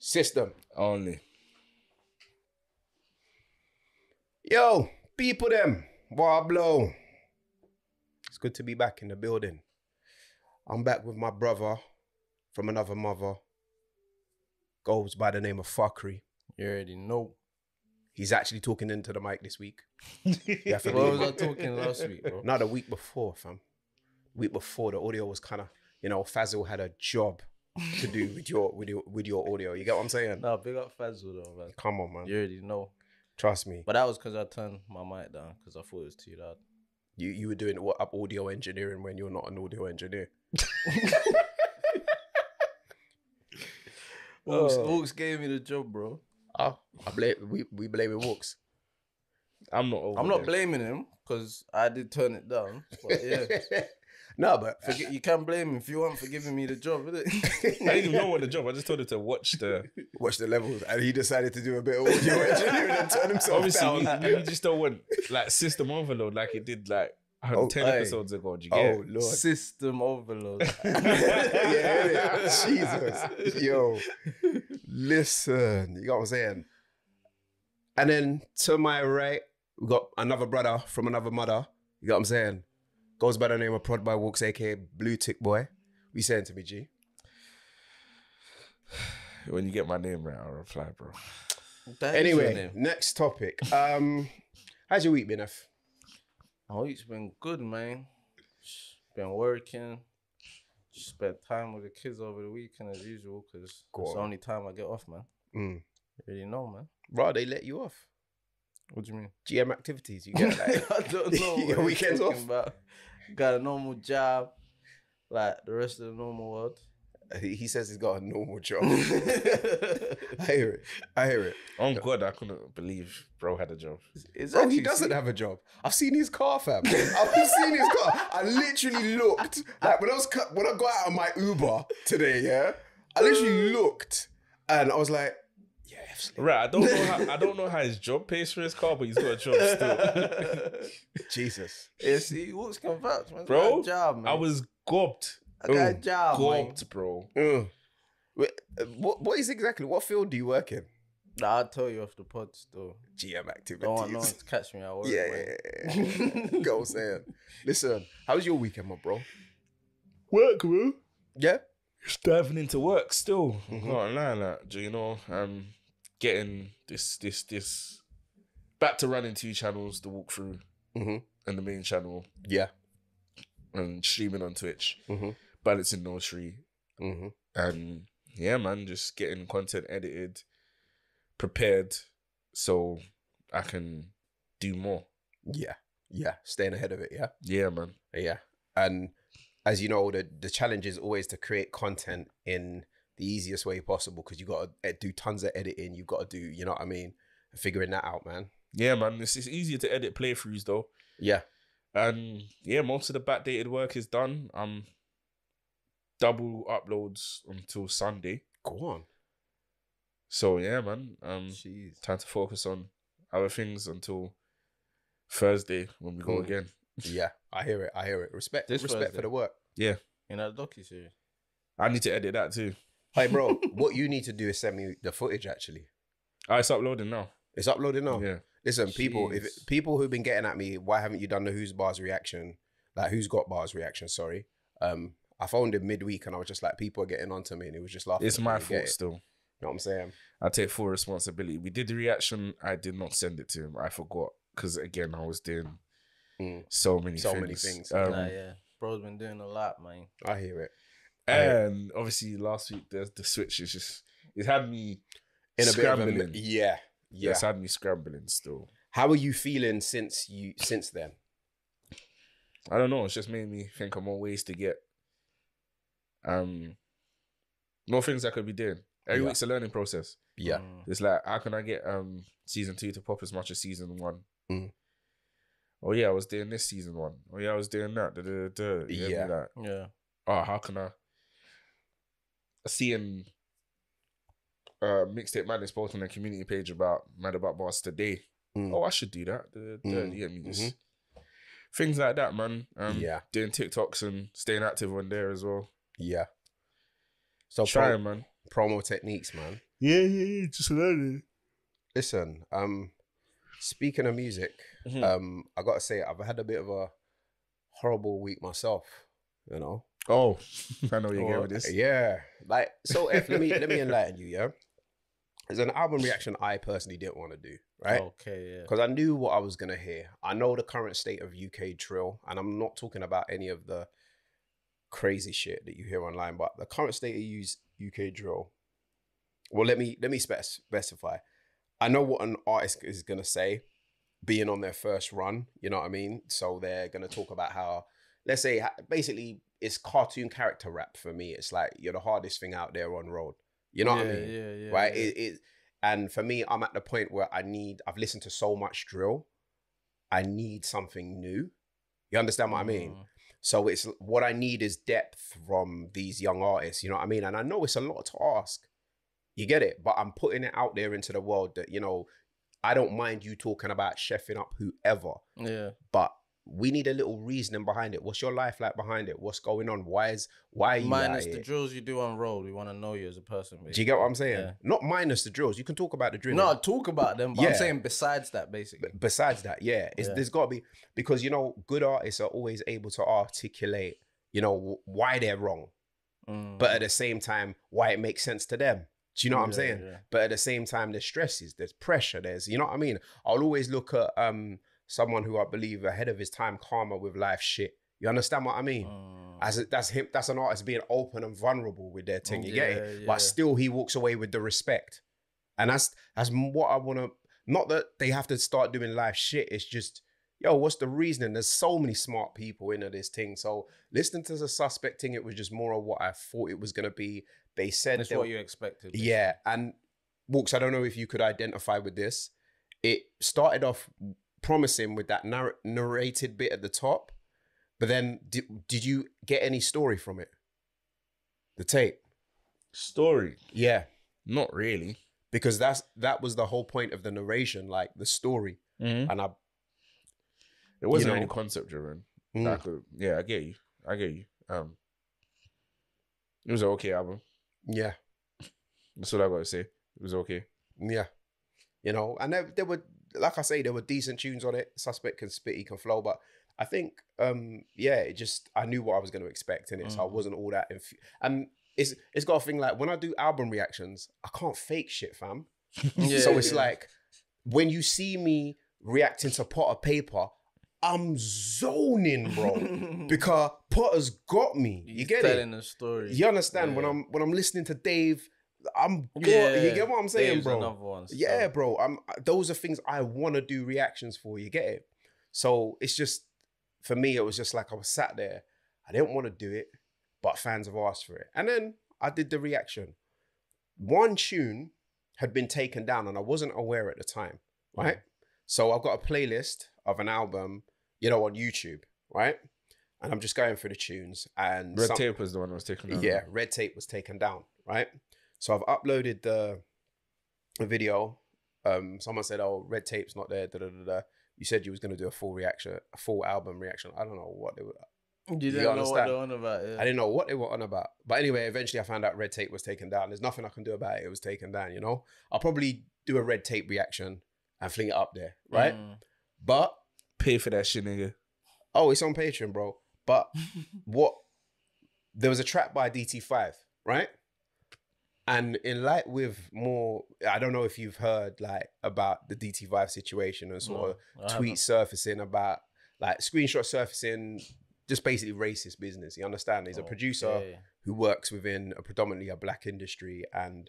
system only. Yo, people them, Warblow. It's good to be back in the building. I'm back with my brother from another mother. Goes by the name of Fuckery. You already know. He's actually talking into the mic this week. What was I talking last week, bro? No, the week before, fam. Week before, the audio was kind of, you know, Fazal had a job to do with your audio. You get what I'm saying? No, big up Fazal though, man. Come on, man. You already know. Trust me. But that was because I turned my mic down because I thought it was too loud. You were doing what, up audio engineering when you're not an audio engineer. Walkz gave me the job, bro. We blaming Walkz. I'm not blaming him because I did turn it down. But yeah. No, but you can blame him if you want for giving me the job, isn't it? I didn't even know what the job. I just told him to watch the levels, and he decided to do a bit of audio engineering and turn himself down. Obviously, we just don't want like system overload, like it did like 10 episodes ago. Did you get it? Lord, system overload. Yeah, Jesus, yo, listen, you got what I'm saying. And then to my right, we got another brother from another mother. You got what I'm saying. Goes by the name of Prod by Walkz, aka Blue Tick Boy. We saying to me, G? When you get my name right, I'll reply, bro. That anyway, next topic. How's your week been, F? My week's been good, man. Been working. Just spent time with the kids over the weekend as usual, because it's the only time I get off, man. Mm. You already know, man. Bro, they let you off. What do you mean? GM activities. You get like I don't know your weekends off. About. Got a normal job, like the rest of the normal world. He says he's got a normal job. I hear it. Oh God, I couldn't believe bro had a job. Bro, he doesn't have a job. I've seen his car, fam. I've seen his car. I literally looked like when I got out of my Uber today. Yeah, I literally looked and I was like. Right, I don't know how his job pays for his car, but he's got a job still. Jesus, yeah, see, Walkz can vouch, man. Bro, I got a job, man. I was gobbed. I got a job, gobbed, man. Bro. Wait, what is exactly? What field do you work in? Nah, I'll tell you off the pod still. GM activities. No one to catch me. I work. Yeah. Go saying. Listen, how was your weekend, my bro? Work, bro. Yeah. Diving into work still. Can't lie, like, do you know? Getting this back to running two channels, the walkthrough and the main channel. Yeah. And streaming on Twitch. Balancing nursery. And yeah, man, just getting content edited, prepared so I can do more. Yeah. Yeah. Staying ahead of it. Yeah. Yeah, man. Yeah. And as you know, the challenge is always to create content in the easiest way possible, because you got to do tons of editing. You've got to do, you know what I mean? Figuring that out, man. Yeah, man. It's easier to edit playthroughs, though. Yeah. And yeah, most of the backdated work is done. Double uploads until Sunday. Go on. So yeah, man. Jeez. Time to focus on other things until Thursday when we go again. Yeah, I hear it. Respect for the work. Yeah. In that docuseries. I need to edit that too. Hey, bro, what you need to do is send me the footage, actually. Oh, it's uploading now. It's uploading now? Yeah. Listen, jeez. people who've been getting at me, why haven't you done the Who's Bars reaction? Like, Who's Got Bars reaction, sorry. I phoned him midweek and I was just like, people are getting onto me, and he was just laughing. It's my fault still. You know what I'm saying? I take full responsibility. We did the reaction. I did not send it to him. I forgot. Because, again, I was doing so many things. Yeah. Bro's been doing a lot, man. I hear it. And obviously last week the switch is just it's had me in a scrambling. Bit of a, yeah. It's had me scrambling still. How are you feeling since then? I don't know. It's just made me think of more ways to get more things I could be doing. Every week's a learning process. Yeah. It's like, how can I get season 2 to pop as much as season 1? Oh yeah, I was doing this season 1. Oh yeah, I was doing that. Yeah. Oh, how can I? Seeing Mixtape Madness post on their community page about Mad About Bars today. Oh, I should do that. Things like that, man. Doing TikToks and staying active on there as well. Yeah. So trying, man. Promo techniques, man. Yeah, just learning. Listen, speaking of music, I gotta say I've had a bit of a horrible week myself, you know. Oh, I know you're going with this. Yeah, like so. let me enlighten you. Yeah, it's an album reaction I personally didn't want to do. Right? Okay. Yeah. Because I knew what I was gonna hear. I know the current state of UK drill, and I'm not talking about any of the crazy shit that you hear online, but the current state of UK drill. Well, let me specify. I know what an artist is gonna say, being on their first run. You know what I mean? So they're gonna talk about how, let's say, basically, it's cartoon character rap for me. It's like, you're the hardest thing out there on road. You know what I mean? Yeah, yeah, right? Yeah. And for me, I'm at the point where I've listened to so much drill. I need something new. You understand what I mean? So it's, what I need is depth from these young artists. You know what I mean? And I know it's a lot to ask. You get it? But I'm putting it out there into the world that, you know, I don't mind you talking about chefing up whoever. Yeah. But we need a little reasoning behind it. What's your life like behind it? What's going on? Why are you minus the drills you do on road? We want to know you as a person. Basically. Do you get what I'm saying? Yeah. Not minus the drills. You can talk about the drills. No, talk about them. But yeah. I'm saying besides that, basically. Besides that, yeah. There's got to be, because, you know, good artists are always able to articulate, you know, why they're wrong. But at the same time, why it makes sense to them. Do you know what I'm saying? Yeah. But at the same time, there's stresses, there's pressure, there's, you know what I mean? I'll always look at, someone who I believe ahead of his time, karma with life shit. You understand what I mean? That's him. That's an artist being open and vulnerable with their thing. You get it? Yeah. But still, he walks away with the respect, and that's what I want to. Not that they have to start doing life shit. It's just, yo, what's the reasoning? There's so many smart people into this thing. So listening to the Suspect thing, it was just more of what I thought it was gonna be. They said that's what you expected. Yeah, and Walkz, I don't know if you could identify with this. It started off promising with that narrated bit at the top, but then did you get any story from it? The tape story? Yeah, not really, because that was the whole point of the narration, like the story. And it wasn't, you know, any concept driven. Yeah, I get you. It was an okay album. Yeah, that's what I gotta say. It was okay. Yeah, you know, and there were, like I say, there were decent tunes on it. Suspect can spit, he can flow, but I think, it just, I knew what I was going to expect in it, so I wasn't all that. And it's got a thing like, when I do album reactions, I can't fake shit, fam. So it's like, when you see me reacting to Potter Paper, I'm zoning, bro, because Potter's got me. You get it? Telling the story. You understand? Yeah. When I'm listening to Dave, you get what I'm saying, Dave's bro. One, so. Yeah, bro. Those are things I want to do reactions for. You get it? So it's just, for me, it was just like I was sat there. I didn't want to do it, but fans have asked for it, and then I did the reaction. One tune had been taken down, and I wasn't aware at the time, right? So I've got a playlist of an album, you know, on YouTube, right? And I'm just going through the tunes, and Red Tape was the one that was taken down. Yeah, Red Tape was taken down, right? So I've uploaded the video. Someone said, "Oh, Red Tape's not there." Da, da, da, da. You said you was gonna do a full reaction, a full album reaction. I don't know what they were. You didn't know what they were on about. Yeah. I didn't know what they were on about. But anyway, eventually I found out Red Tape was taken down. There's nothing I can do about it. It was taken down. You know, I'll probably do a Red Tape reaction and fling it up there, right? But pay for that shit, nigga. Oh, it's on Patreon, bro. But what? There was a track by DT5, right? And in light with more, I don't know if you've heard like about the DT5 situation and sort of tweets surfacing about like screenshot surfacing, just basically racist business. You understand? He's a producer who works within a predominantly a black industry, and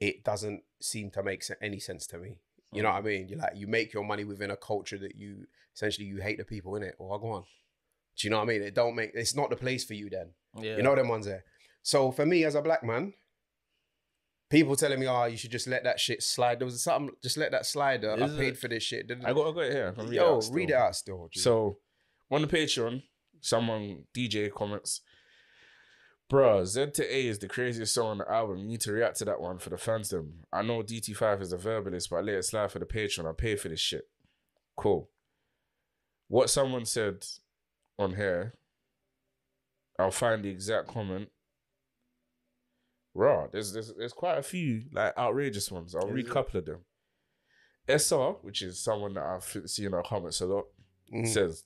it doesn't seem to make any sense to me. You know what I mean? You're like, you make your money within a culture that you essentially, you hate the people in it. Or go on. Do you know what I mean? It don't make, it's not the place for you then. Yeah. You know them ones there. So for me as a black man, people telling me, "Oh, you should just let that shit slide." There was something, just let that slide. I paid for this shit. Didn't I got it here. Read it out still. Dude. So on the Patreon, someone DJ comments, "Bruh, Z2A is the craziest song on the album. You need to react to that one for the fans them. I know DT5 is a verbalist, but I let it slide for the Patreon. I pay for this shit." Cool. What someone said on here, I'll find the exact comment. raw. There's quite a few like outrageous ones. I'll read a couple of them. SR, which is someone that I've seen in our comments a lot, says,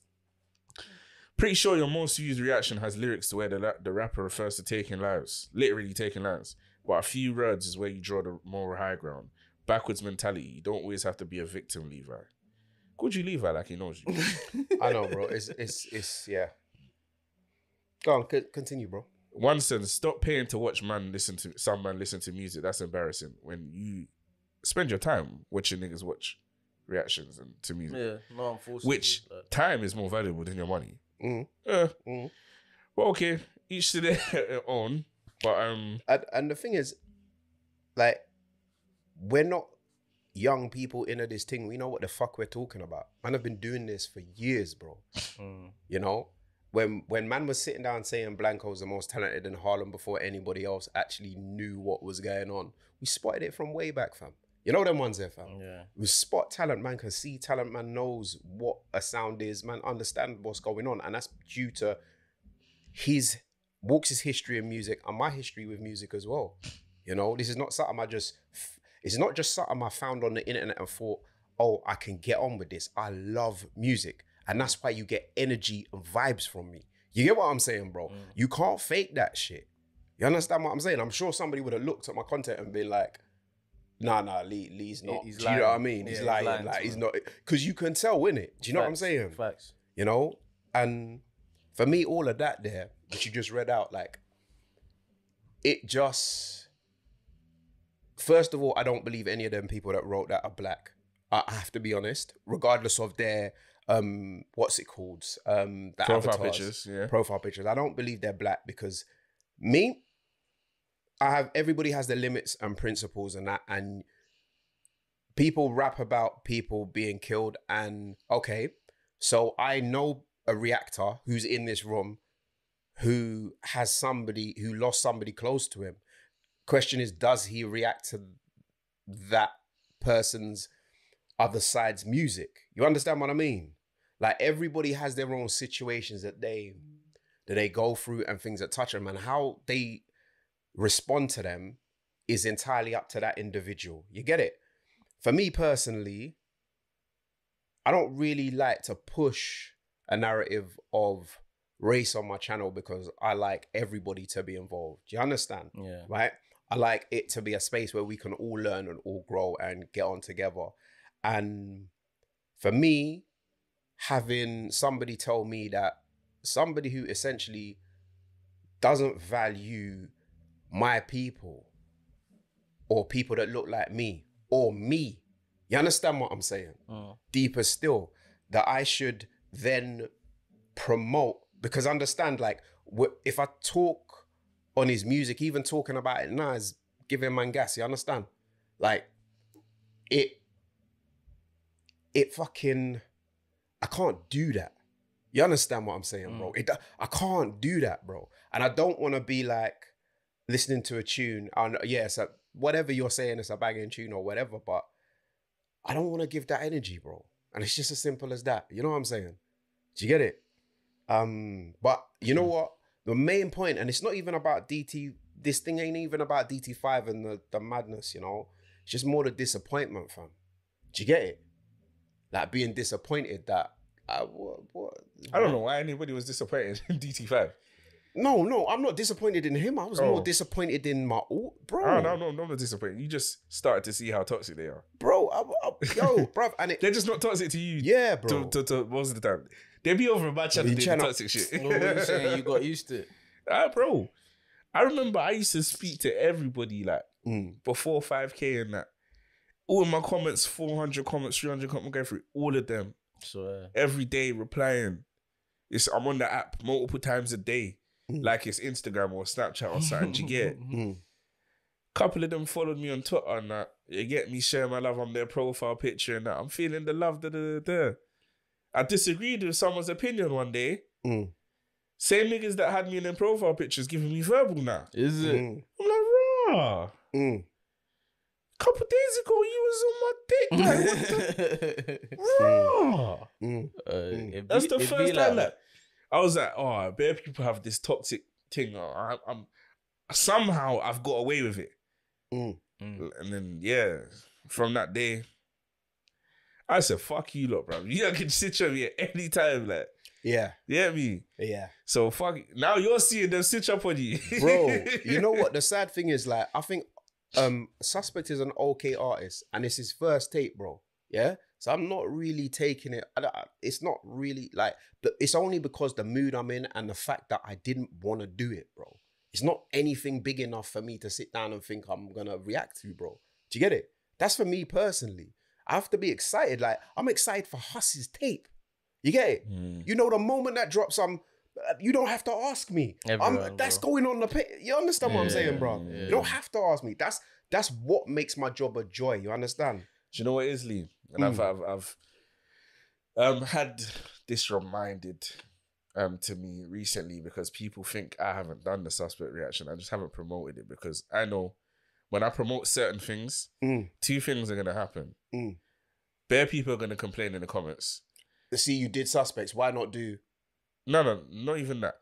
pretty sure your most used reaction has lyrics to where the rapper refers to taking lives, literally taking lives. But a few words is where you draw the moral high ground. Backwards mentality. You don't always have to be a victim, Levi. Could you Levi like he knows you? I know, bro. It's yeah. Go on, continue, bro. One sentence, stop paying to watch man listen to some man listen to music. That's embarrassing. When you spend your time watching niggas watch reactions and to music. Yeah, no, unfortunately. Which time is more valuable than your money. Well, okay, each to their own. But and the thing is, like, we're not young people into this thing. We know what the fuck we're talking about. Man, I've been doing this for years, bro. You know? When man was sitting down saying Blanco's the most talented in Harlem before anybody else actually knew what was going on, we spotted it from way back, fam. You know them ones there, fam? Yeah. We spot talent, man can see talent, man knows what a sound is, man understand what's going on. And that's due to Walkz's history of music and my history with music as well. You know, this is not something I just, it's not just something I found on the internet and thought, oh, I can get on with this. I love music. And that's why you get energy and vibes from me. You get what I'm saying, bro? You can't fake that shit. You understand what I'm saying? I'm sure somebody would have looked at my content and been like, nah, Lee's not. He's lying. Do you know what I mean? Yeah, he's lying. Like, he's not. Because you can tell, innit? Do you know what I'm saying? Facts. You know? And for me, all of that there, which you just read out, like, it just, first of all, I don't believe any of them people that wrote that are black. I have to be honest, regardless of their, the profile avatars, pictures, profile pictures. I don't believe they're black because me, everybody has their limits and principles and that, and people rap about people being killed and okay, so I know a reactor who's in this room who has somebody who lost somebody close to him. Question is, does he react to that person's other side's music? You understand what I mean? Like, everybody has their own situations that they go through and things that touch them, and how they respond to them is entirely up to that individual. You get it? For me personally, I don't really like to push a narrative of race on my channel because I like everybody to be involved. Do you understand? Yeah. Right? I like it to be a space where we can all learn and all grow and get on together. And for me, having somebody tell me that somebody who essentially doesn't value my people or people that look like me or me, you understand what I'm saying? Deeper still, that I should then promote, because understand, like, if I talk on his music, even talking about it now is giving man gas, you understand? Like, it fucking, I can't do that. You understand what I'm saying, bro? I can't do that, bro. And I don't want to be like listening to a tune and so whatever you're saying, it's a banging tune or whatever, but I don't want to give that energy, bro. And it's just as simple as that. You know what I'm saying? Do you get it? But you know what? The main point, and it's not even about DT, this thing ain't even about DT5 and the madness, you know? It's just more the disappointment, fam. Do you get it? Like, being disappointed that I don't know why anybody was disappointed in DT5. No, I'm not disappointed in him. I was more disappointed in my bro. No, not disappointed. You just started to see how toxic they are, bro. Bro, and they're just not toxic to you. Yeah, bro. To most of the time, they be over a bad chat and do toxic shit. No, what you saying? You got used to it, bro. I remember I used to speak to everybody like before 5K and that. All in my comments, 400 comments, 300 comments, I'm going through all of them. Swear. Every day replying. I'm on the app multiple times a day. Like it's Instagram or Snapchat or something, you get. Couple of them followed me on Twitter and that. You get me, sharing my love on their profile picture and that. I'm feeling the love, I disagreed with someone's opinion one day. Same niggas that had me in their profile pictures giving me verbal now. Is it? I'm like, rah. Couple of days ago, you was on my dick. Like, raw. That's the first time. Like, I was like, oh, bare people have this toxic thing. somehow I've got away with it. And then, yeah, from that day, I said, fuck you lot, bro. You can sit up here any time, like. Yeah. Yeah, me. Yeah. So, fuck. Now you're seeing them sit up on you. Bro, you know what? The sad thing is, like, I think Suspect is an okay artist, and it's his first tape, bro. Yeah? So I'm not really taking it. It's not really, like, it's only because the mood I'm in and the fact that I didn't want to do it, bro. It's not anything big enough for me to sit down and think I'm going to react to, bro. Do you get it? That's for me personally. I have to be excited. Like, I'm excited for Huss's tape. You get it? You know, the moment that drops, you don't have to ask me. That's going on the page. You understand what I'm saying, bro? Yeah. You don't have to ask me. That's what makes my job a joy. You understand? Do you know what it is, Lee? And I've had this reminded to me recently, because people think I haven't done the Suspect reaction. I just haven't promoted it, because I know when I promote certain things, two things are going to happen. Bare people are going to complain in the comments. See, you did Suspects. Why not do... No, not even that.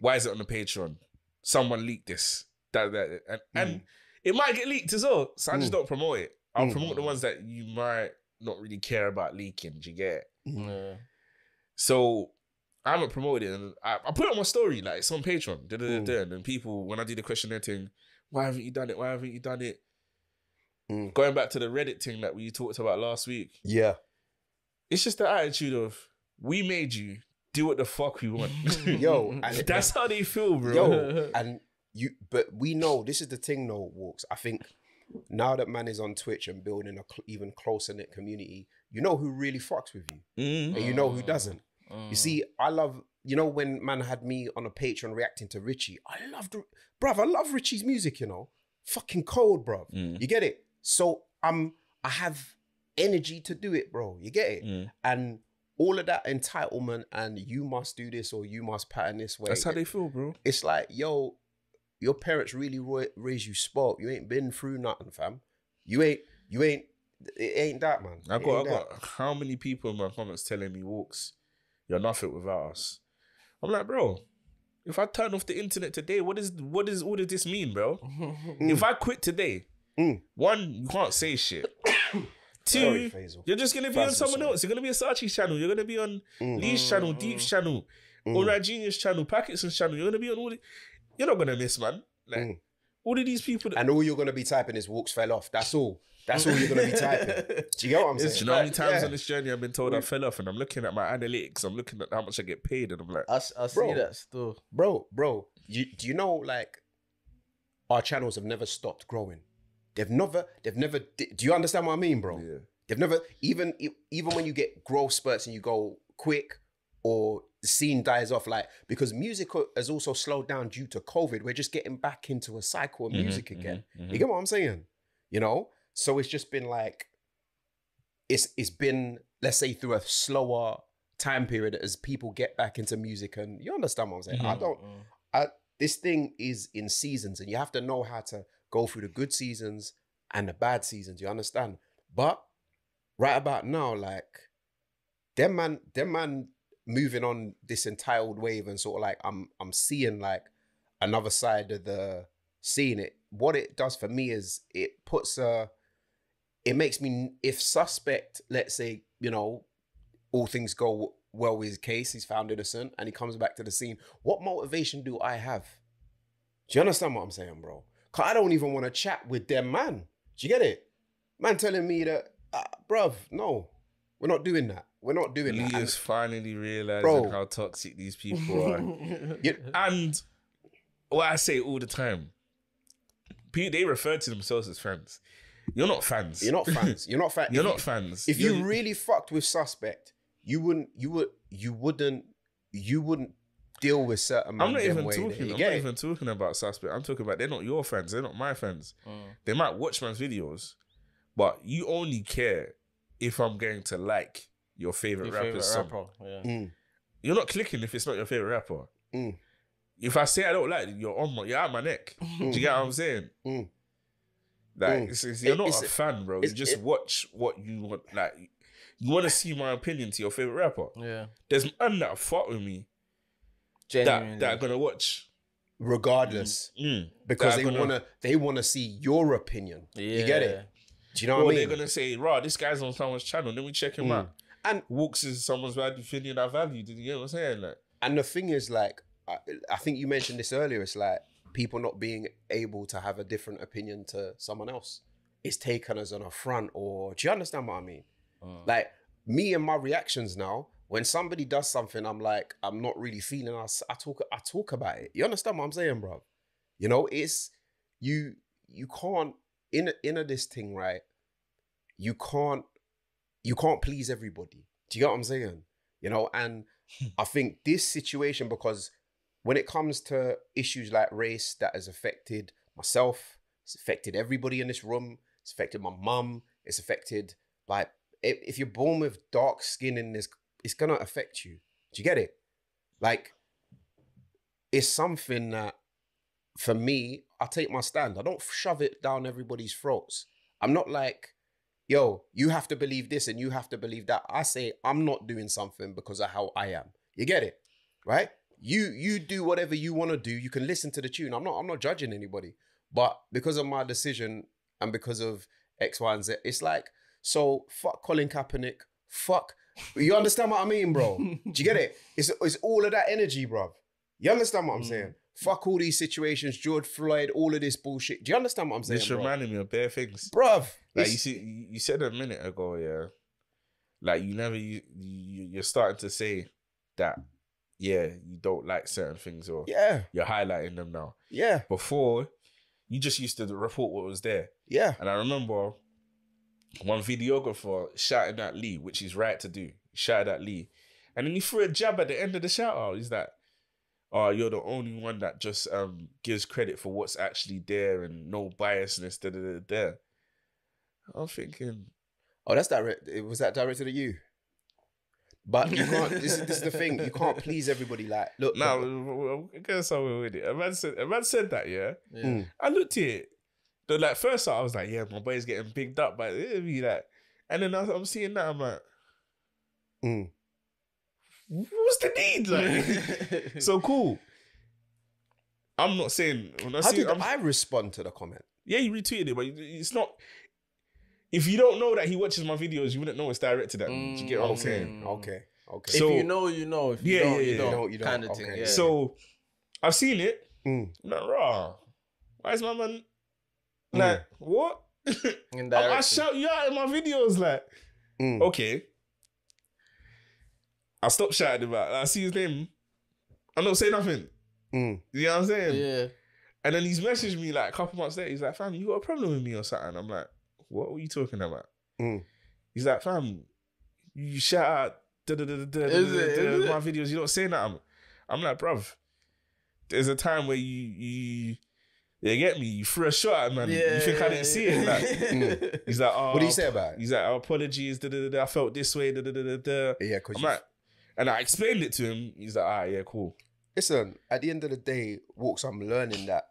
Why is it on the Patreon? Someone leaked this. And it might get leaked as well. So I just don't promote it. I'll promote the ones that you might not really care about leaking. Do you get it? So I haven't promoted it. And I put it on my story. Like, it's on Patreon. And then people, when I do the questionnaire thing, why haven't you done it? Why haven't you done it? Going back to the Reddit thing that we talked about last week. Yeah. It's just the attitude of, we made you do what the fuck we want. Yo. And that's how they feel, bro. Yo, but we know, this is the thing though, Walkz. I think now that man is on Twitch and building a even closer-knit community, you know who really fucks with you. And you know who doesn't. You see, I love, you know, when man had me on a Patreon reacting to Richie, I love Richie's music, you know. Fucking cold, bruv. You get it? So I have energy to do it, bro. You get it? And all of that entitlement and you must do this or you must pattern this way. That's how they feel, bro. It's like, yo, your parents really raise you spoiled. You ain't been through nothing, fam. It ain't that, man. I got how many people in my comments telling me, Walkz, you're nothing without us. I'm like, bro, if I turn off the internet today, what does all of this mean, bro? If I quit today, one, you can't say shit. Two, you're just going to be on someone else. You're going to be on Sachi's channel. You're going to be on Lee's channel, Deep's channel, Ora Genius channel, Packetson's channel. You're going to be on all the... You're not going to miss, man. Like, all of these people... And all you're going to be typing is Walkz fell off. That's all. That's all you're going to be typing. Do you get what I'm saying? Do you know how many times on this journey I've been told I fell off, and I'm looking at my analytics, I'm looking at how much I get paid, and I'm like... I see that still. Bro, do you know, like, our channels have never stopped growing. They've never, do you understand what I mean, bro? Yeah. They've never, even when you get growth spurts and you go quick or the scene dies off, like, because music has also slowed down due to COVID. We're just getting back into a cycle of music again. You get what I'm saying? You know? So it's just been like, it's been, let's say, through a slower time period as people get back into music, and you understand what I'm saying? This thing is in seasons, and you have to know how to go through the good seasons and the bad seasons, you understand? But right about now, like, them man moving on this entitled wave, and sort of like, I'm seeing like another side of the scene. What it does for me is it puts it makes me, if Suspect, let's say, you know, all things go well with his case, he's found innocent and he comes back to the scene, what motivation do I have? Do you understand what I'm saying, bro? I don't even want to chat with them, man. Do you get it? Man telling me that, bruv, no, we're not doing that. We're not doing that. He is finally realizing, bro, how toxic these people are. And what I say all the time, they refer to themselves as fans. You're not fans. You're not fans. You're not fans. You're not fans. If you really fucked with Suspect, you wouldn't deal with certain... I'm not even talking about Suspect. I'm talking about, they're not your fans. They're not my fans. They might watch my videos, but you only care if I'm going to like your favorite rapper's song. You're not clicking if it's not your favorite rapper. If I say I don't like it, you're out of my neck. Do you get what I'm saying? Like, you're not a fan, bro. You just watch what you want. Like, you want to see my opinion to your favorite rapper. Yeah. There's none that fuck with me. That are gonna watch regardless, because they wanna see your opinion. Yeah. You get it? Do you know what I mean? They're gonna say, "Raw, this guy's on someone's channel. Let me check him out." And Walkz is someone's opinion I value. Did you get what I'm saying? Like, and the thing is, like, I think you mentioned this earlier. It's like people not being able to have a different opinion to someone else is taken as an affront. Or do you understand what I mean? Like me and my reactions now. When somebody does something, I'm like, I'm not really feeling us. I talk about it. You understand what I'm saying, bro? You know, it's you can't in this thing, right? You can't please everybody. Do you get what I'm saying? You know, and I think this situation, because when it comes to issues like race, that has affected myself, it's affected everybody in this room, it's affected my mum, it's affected, like, if you're born with dark skin in this, it's gonna affect you. Do you get it? Like, it's something that, for me, I take my stand. I don't shove it down everybody's throats. I'm not like, yo, you have to believe this and you have to believe that. I say, I'm not doing something because of how I am. You get it? Right? You do whatever you wanna do. You can listen to the tune. I'm not judging anybody. But because of my decision and because of X, Y, and Z, it's like, so fuck Colin Kaepernick, fuck. You understand what I mean, bro? Do you get it? It's all of that energy, bro. You understand what I'm saying? Fuck all these situations, George Floyd, all of this bullshit. Do you understand what I'm saying? This reminded me of bare things, bro. Like you said a minute ago, yeah. Like you're starting to say that, yeah, you don't like certain things, or yeah, you're highlighting them now. Yeah. Before, you just used to report what was there. Yeah. And I remember one videographer shouted at Lee, which he's right to do. He shouted at Lee. And then he threw a jab at the end of the shout out. He's like, oh, you're the only one that just gives credit for what's actually there and no biasness, da, da, da, da. I'm thinking, oh, that's direct. Was that directed at you? But you can't, this is the thing, you can't please everybody. Like, look. Now, I'm going somewhere with it. A man said that, yeah? Yeah. I looked at it. But like first I was like, yeah, my boy's getting bigged up, but it'd be like, and then I'm seeing that, I'm like, what's the need? Like, so cool. I'm not saying when I see, I respond to the comment? Yeah, you retweeted it, but it's not. If you don't know that he watches my videos, you wouldn't know it's directed at me. Do you get what I'm saying? Okay, okay. So, if you know, you know. If you don't, you don't. You don't. Kind of thing. Yeah. So I've seen it. I'm like, raw. Why is my man? Like, what? I shout you out in my videos, like, okay. I stopped shouting about it. I see his name. I don't say nothing. You know what I'm saying? Yeah. And then he's messaged me like a couple months later. He's like, fam, you got a problem with me or something? I'm like, what were you talking about? He's like, fam, you shout out my videos. You don't say nothing. I'm like, bruv, there's a time where you they get me. You threw a shot at man. Yeah, you think I didn't see it? Like, he's like, oh, what do you say about it? He's like, oh, apologies. Da, da, da, da, I felt this way. Da, da, da, da, da. Yeah, because like, and I explained it to him. He's like, ah, yeah, cool. Listen, at the end of the day, Walkz, I'm learning that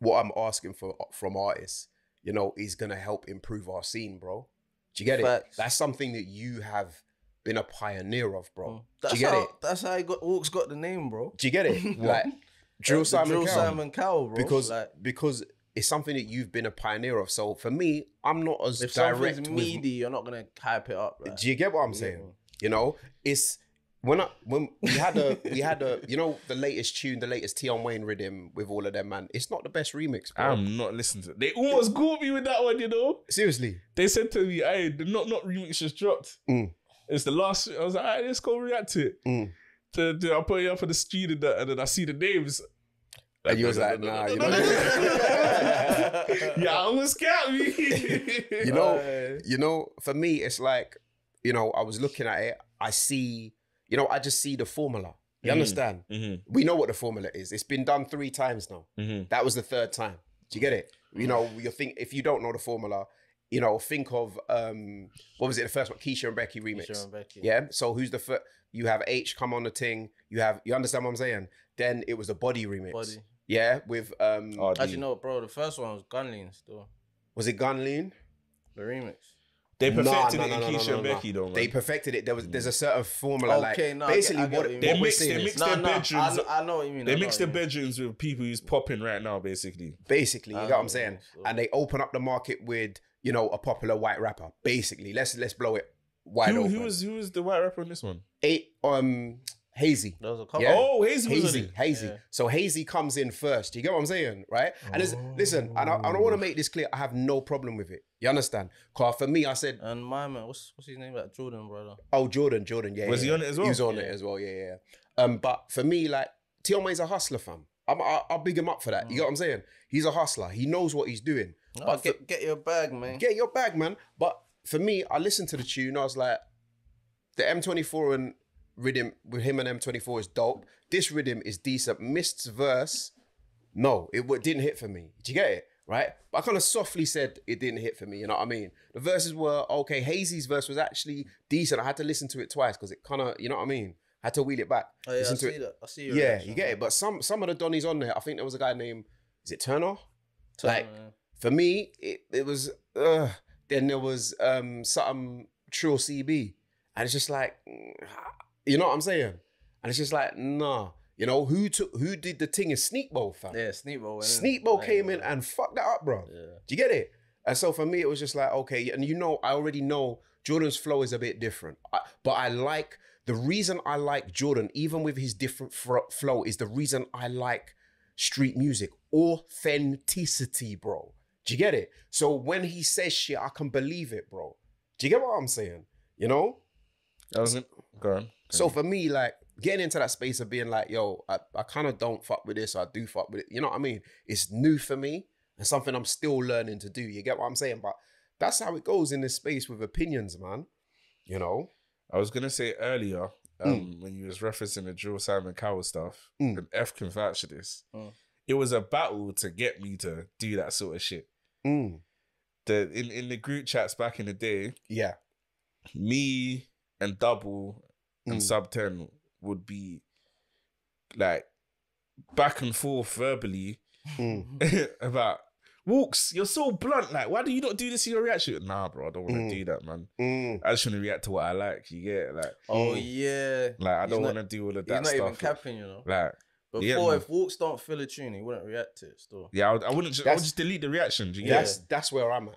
what I'm asking for from artists, you know, is gonna help improve our scene, bro. Do you get it? That's something that you have been a pioneer of, bro. Do you get it? That's how Walkz got the name, bro. Do you get it? Like. Drill Simon Cowell, bro. Because it's something that you've been a pioneer of. So for me, I'm not as direct. If something's meaty, you're not gonna hype it up. Right? Do you get what I'm saying? Yeah. You know, it's when we had a you know, the latest tune, the latest Tion Wayne rhythm with all of them, man. It's not the best remix, bro. I'm not listening to it. They almost caught me with that one, you know. Seriously, they said to me, "Hey, the not remix just dropped. It's the last." I was like, "All right, let's go react to it." I'll put you up on the street and then I see the names. Like, and you was like, nah, you know. Yeah, I almost scared me. You know, for me, it's like, you know, I was looking at it. I see, you know, I just see the formula. You understand? We know what the formula is. It's been done 3 times now. That was the 3rd time. Do you get it? You know, you think if you don't know the formula, you know, think of, what was it, the first one? Keisha and Becky remix. Keisha and Becky. Yeah? So who's the first? You have H come on the ting. You understand what I'm saying? Then it was a Body remix. Body. Yeah, with... As you know, bro, the first one was Gun Lean still. Was it Gun Lean? The remix. They perfected it in Keisha and Becky, though. They perfected it. There's a certain formula, like basically what they mix. They mix their bedrooms. I know what you mean. They mix their bedrooms with people who's popping right now, basically. Basically, you got what I'm saying. And they open up the market with, you know, a popular white rapper. Basically, let's blow it wide open. Who was the white rapper in this one? Hazy. There was a couple. Yeah. Oh, Hazy. Yeah. So Hazy comes in first. You get what I'm saying, right? And listen, I don't want to make this clear. I have no problem with it. You understand? Cause for me, I said. And my man, what's his name? Like Jordan, brother. Oh, Jordan. Yeah. Was he on it as well? He was on it as well. Yeah, yeah. But for me, like Tion Wayne's a hustler, fam. I'll big him up for that. You get what I'm saying? He's a hustler. He knows what he's doing. No, but get your bag, man. Get your bag, man. But for me, I listened to the tune. I was like, the M24 and rhythm with him and M24 is dope. This rhythm is decent. Mist's verse, no, it didn't hit for me. Did you get it? Right? But I kind of softly said it didn't hit for me, you know what I mean? The verses were okay. Hazy's verse was actually decent. I had to listen to it twice because it kind of, you know what I mean? I had to wheel it back. Oh, yeah, I see it. Yeah, reaction. You get it. But some of the Donnies on there, I think there was a guy named, is it Turner? Like, yeah. For me, it was, then there was something Trill CB. And it's just like, you know what I'm saying? And it's just like, nah. You know, who did the thing in Sneak Bowl, fam? Yeah, Sneak Bowl. Sneak Bowl came in and fucked that up, bro. Yeah. Do you get it? And so for me, it was just like, okay. And you know, I already know Jordan's flow is a bit different. But I like, the reason I like Jordan, even with his different flow, is the reason I like street music. Authenticity, bro. Do you get it? So when he says shit, I can believe it, bro. Do you get what I'm saying? You know? That wasn't, go on. So for me, like, getting into that space of being like, yo, I kind of don't fuck with this, I do fuck with it. You know what I mean? It's new for me and something I'm still learning to do. You get what I'm saying? But that's how it goes in this space with opinions, man. You know? I was going to say earlier, when you was referencing the Drill Simon Cowell stuff, and F can vouch for this, it was a battle to get me to do that sort of shit. In the group chats back in the day, yeah, me and Double... and Sub 10 would be like back and forth verbally about Walkz, you're so blunt. Like, why do you not do this in your reaction? Nah, bro, I don't want to do that, man. I just want to react to what I like. You get it? Like, oh yeah. Like, I don't want to do all of that stuff. He's not even capping, you know. Like, before, if Walkz don't feel a tune, he wouldn't react to it still. Yeah, I wouldn't. I would just delete the reaction. Do you get it? That's where I'm at.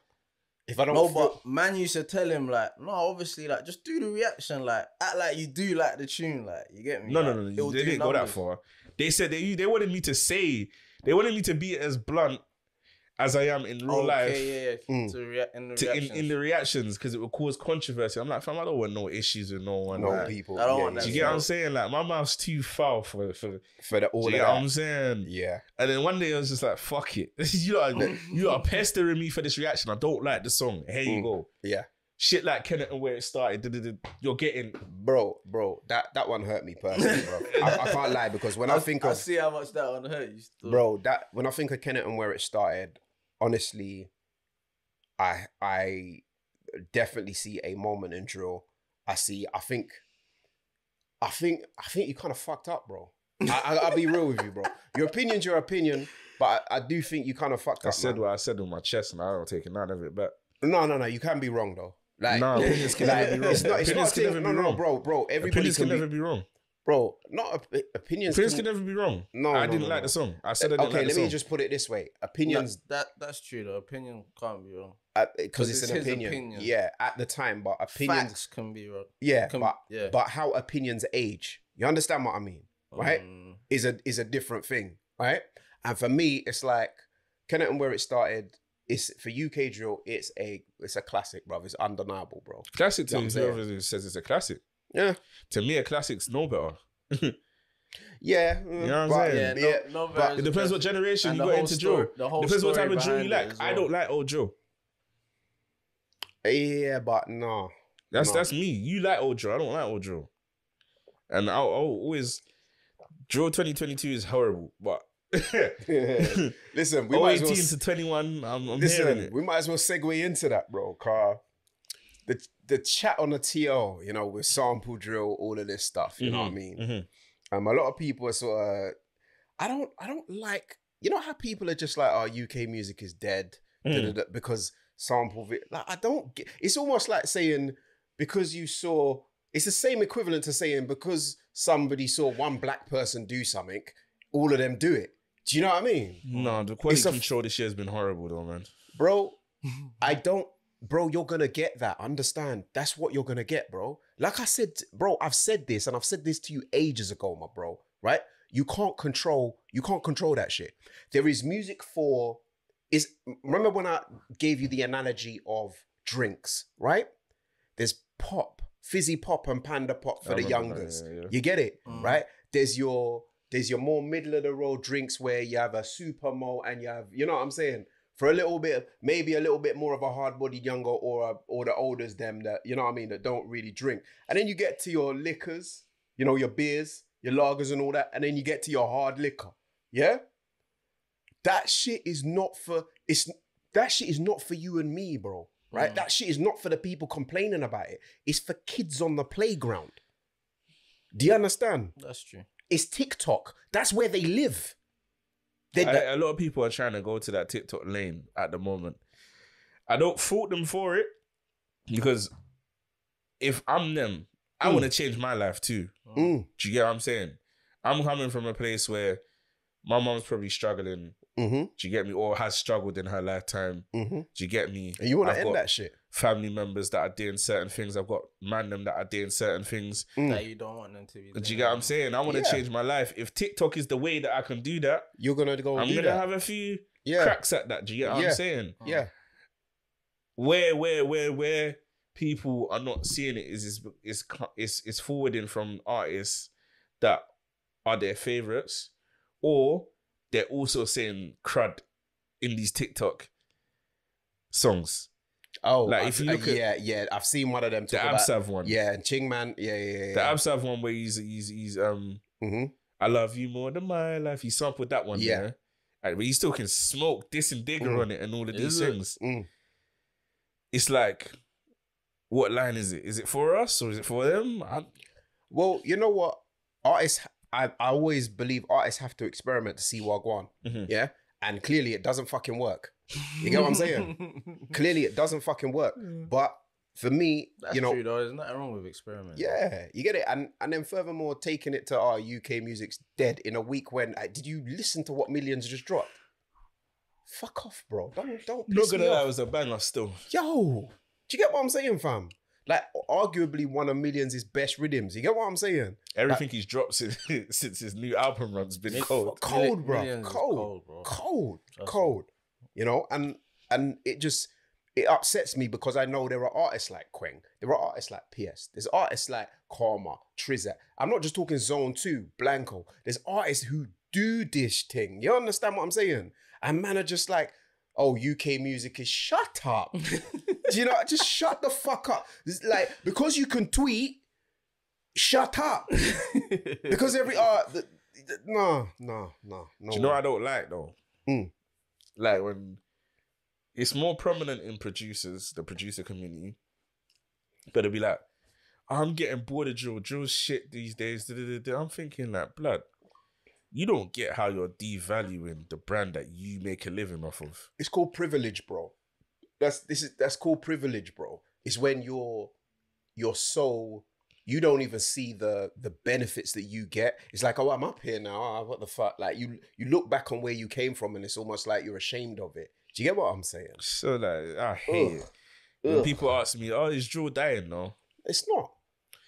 If I don't but man used to tell him like, no, obviously, like, just do the reaction, like, act like you do like the tune, like, you get me? No, like, no, they didn't go that far. They said they wanted me to say, they wanted me to be as blunt as I am in real life. Yeah. In the reactions, because it would cause controversy. I'm like, fam, I don't want no issues with no one. No, like, people. I don't want that. Do you get what I'm saying? Like, my mouth's too foul for the all. Do you get what I'm saying? Yeah. And then one day I was just like, fuck it. you are pestering me for this reaction. I don't like the song. Here you go. Yeah. Shit like Kenneth and Where It Started. You're getting... Bro, that one hurt me personally, bro. I can't lie, because when I think of... I see how much that one hurt you still. Bro, when I think of Kenneth and Where It Started, honestly, I definitely see a moment in drill. I think you kind of fucked up, bro. I'll be real with you, bro. Your opinion's your opinion, but I do think you kind of fucked up. I said what I said with my chest, and I don't take none of it back. No. You can be wrong though. Like, no, opinions can never be wrong. Bro. Everybody can never be wrong. Bro, not opinions. Opinions can never be wrong. No, I didn't like the song. I said I didn't like the song. Okay, let me just put it this way: opinions. That's true. The opinion can't be wrong because it's an opinion. Yeah, at the time, but opinions facts can be wrong. Yeah, but how opinions age. You understand what I mean, right? Is a different thing, right? And for me, it's like Kenneth and Where It Started. It's for UK drill. It's a classic, bro. It's undeniable, bro. Classic to whoever says it's a classic. Yeah. To me, a classic's no better. Yeah. You know what I'm saying? Yeah, but it depends what generation you got into drill. Depends what type of drill you like. Well. I don't like old drill. Yeah, but no. That's me. You like old drill. I don't like old drill. And I'll always... Drill 2022 is horrible, but... Listen, we might as well... 18 to 21, I'm hearing it. We might as well segue into that, bro, Carl. The chat on the TL, you know, with sample drill, all of this stuff, you know what I mean? A lot of people are sort of, I don't like, you know how people are just like, oh, UK music is dead, because sample video. Like, I don't get, it's almost like saying, because you saw, it's the same equivalent to saying, because somebody saw one black person do something, all of them do it. Do you know what I mean? No, the quality control this year has been horrible though, man. Bro, I don't, bro, you're gonna get that, understand? That's what you're gonna get, bro. Like I said, bro, I've said this, and I've said this to you ages ago, my bro, right? You can't control that shit. There is music for, remember when I gave you the analogy of drinks, right? There's pop, fizzy pop and panda pop for the youngers. That, yeah, yeah. You get it, right? There's your more middle of the road drinks where you have a super malt and you have, you know what I'm saying? For a little bit, maybe a little bit more of a hard-bodied younger or the olders them that, you know what I mean, that don't really drink. And then you get to your liquors, you know, your beers, your lagers and all that. And then you get to your hard liquor, yeah? That shit is not for, that shit is not for you and me, bro, right? Yeah. That shit is not for the people complaining about it. It's for kids on the playground. Do you understand? That's true. It's TikTok. That's where they live. A lot of people are trying to go to that TikTok lane at the moment. I don't fault them for it, because if I'm them, I want to change my life too. Mm. Do you get what I'm saying? I'm coming from a place where my mom's probably struggling. Mm-hmm. Do you get me? Or has struggled in her lifetime. Mm-hmm. Do you get me? And you want to end that shit? Family members that are doing certain things. I've got random that are doing certain things. That you don't want them to be doing. Do you get what I'm saying? I want to change my life. If TikTok is the way that I can do that, you're going to go and I'm going to have a few cracks at that. Do you get what I'm saying? Yeah. Where people are not seeing it is forwarding from artists that are their favourites, or they're also saying crud in these TikTok songs. Oh, like if you look at I've seen one of them. The Absav one, and Ching Man, the Absav one where he's I love you more than my life. He sampled that one, like, but you still can smoke this and Digger on it and all of these things. It's like, what line is it? Is it for us or is it for them? Well, you know what, artists, I always believe artists have to experiment to see wagwan, yeah, and clearly it doesn't fucking work. You get what I'm saying? Clearly, it doesn't fucking work. But for me, that's you know, true though. There's nothing wrong with experiments. Yeah, you get it. And then furthermore, taking it to our UK music's dead in a week when did you listen to what Millions just dropped? Fuck off, bro. Don't. Not gonna lie, it was a banger still. Yo, do you get what I'm saying, fam? Like, arguably one of Millions' best rhythms. You get what I'm saying? Everything like, he's dropped since his new album run's been cold, bro. Cold. You know, and it just, it upsets me because I know there are artists like Queng, there are artists like PS, there's artists like Karma, Trizet. I'm not just talking Zone 2, Blanco. There's artists who do this thing. You understand what I'm saying? And man are just like, oh, UK music is shut up. Do you know, just shut the fuck up. It's like, because you can tweet, shut up. Because every no. Do you know what I don't like though? Like when it's more prominent in producers, the producer community, but it'll be like, I'm getting bored of drill shit these days. I'm thinking like, blood, you don't get how you're devaluing the brand that you make a living off of. It's called privilege, bro. That's called privilege, bro. It's when you're so, you don't even see the benefits that you get. It's like, oh, I'm up here now. Oh, what the fuck? Like you look back on where you came from, and it's almost like you're ashamed of it. Do you get what I'm saying? So like, I hate it. When people ask me, "Oh, is drill dying now?" It's not.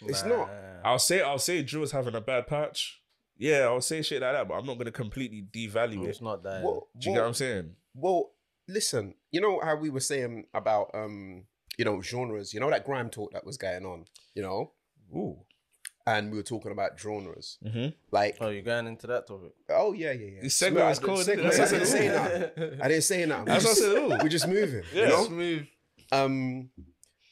It's not. I'll say drill's having a bad patch. Yeah, I'll say shit like that, but I'm not gonna completely devalue it. It's not dying. Well, do you get what I'm saying? Well, listen. You know how we were saying about you know, genres. You know that grime talk that was going on. You know. Ooh. And we were talking about genres. Like, oh, you're going into that topic? Oh, yeah. This segment is called... I didn't say nothing. That's what I said. We're just moving. Yeah, you know? Smooth.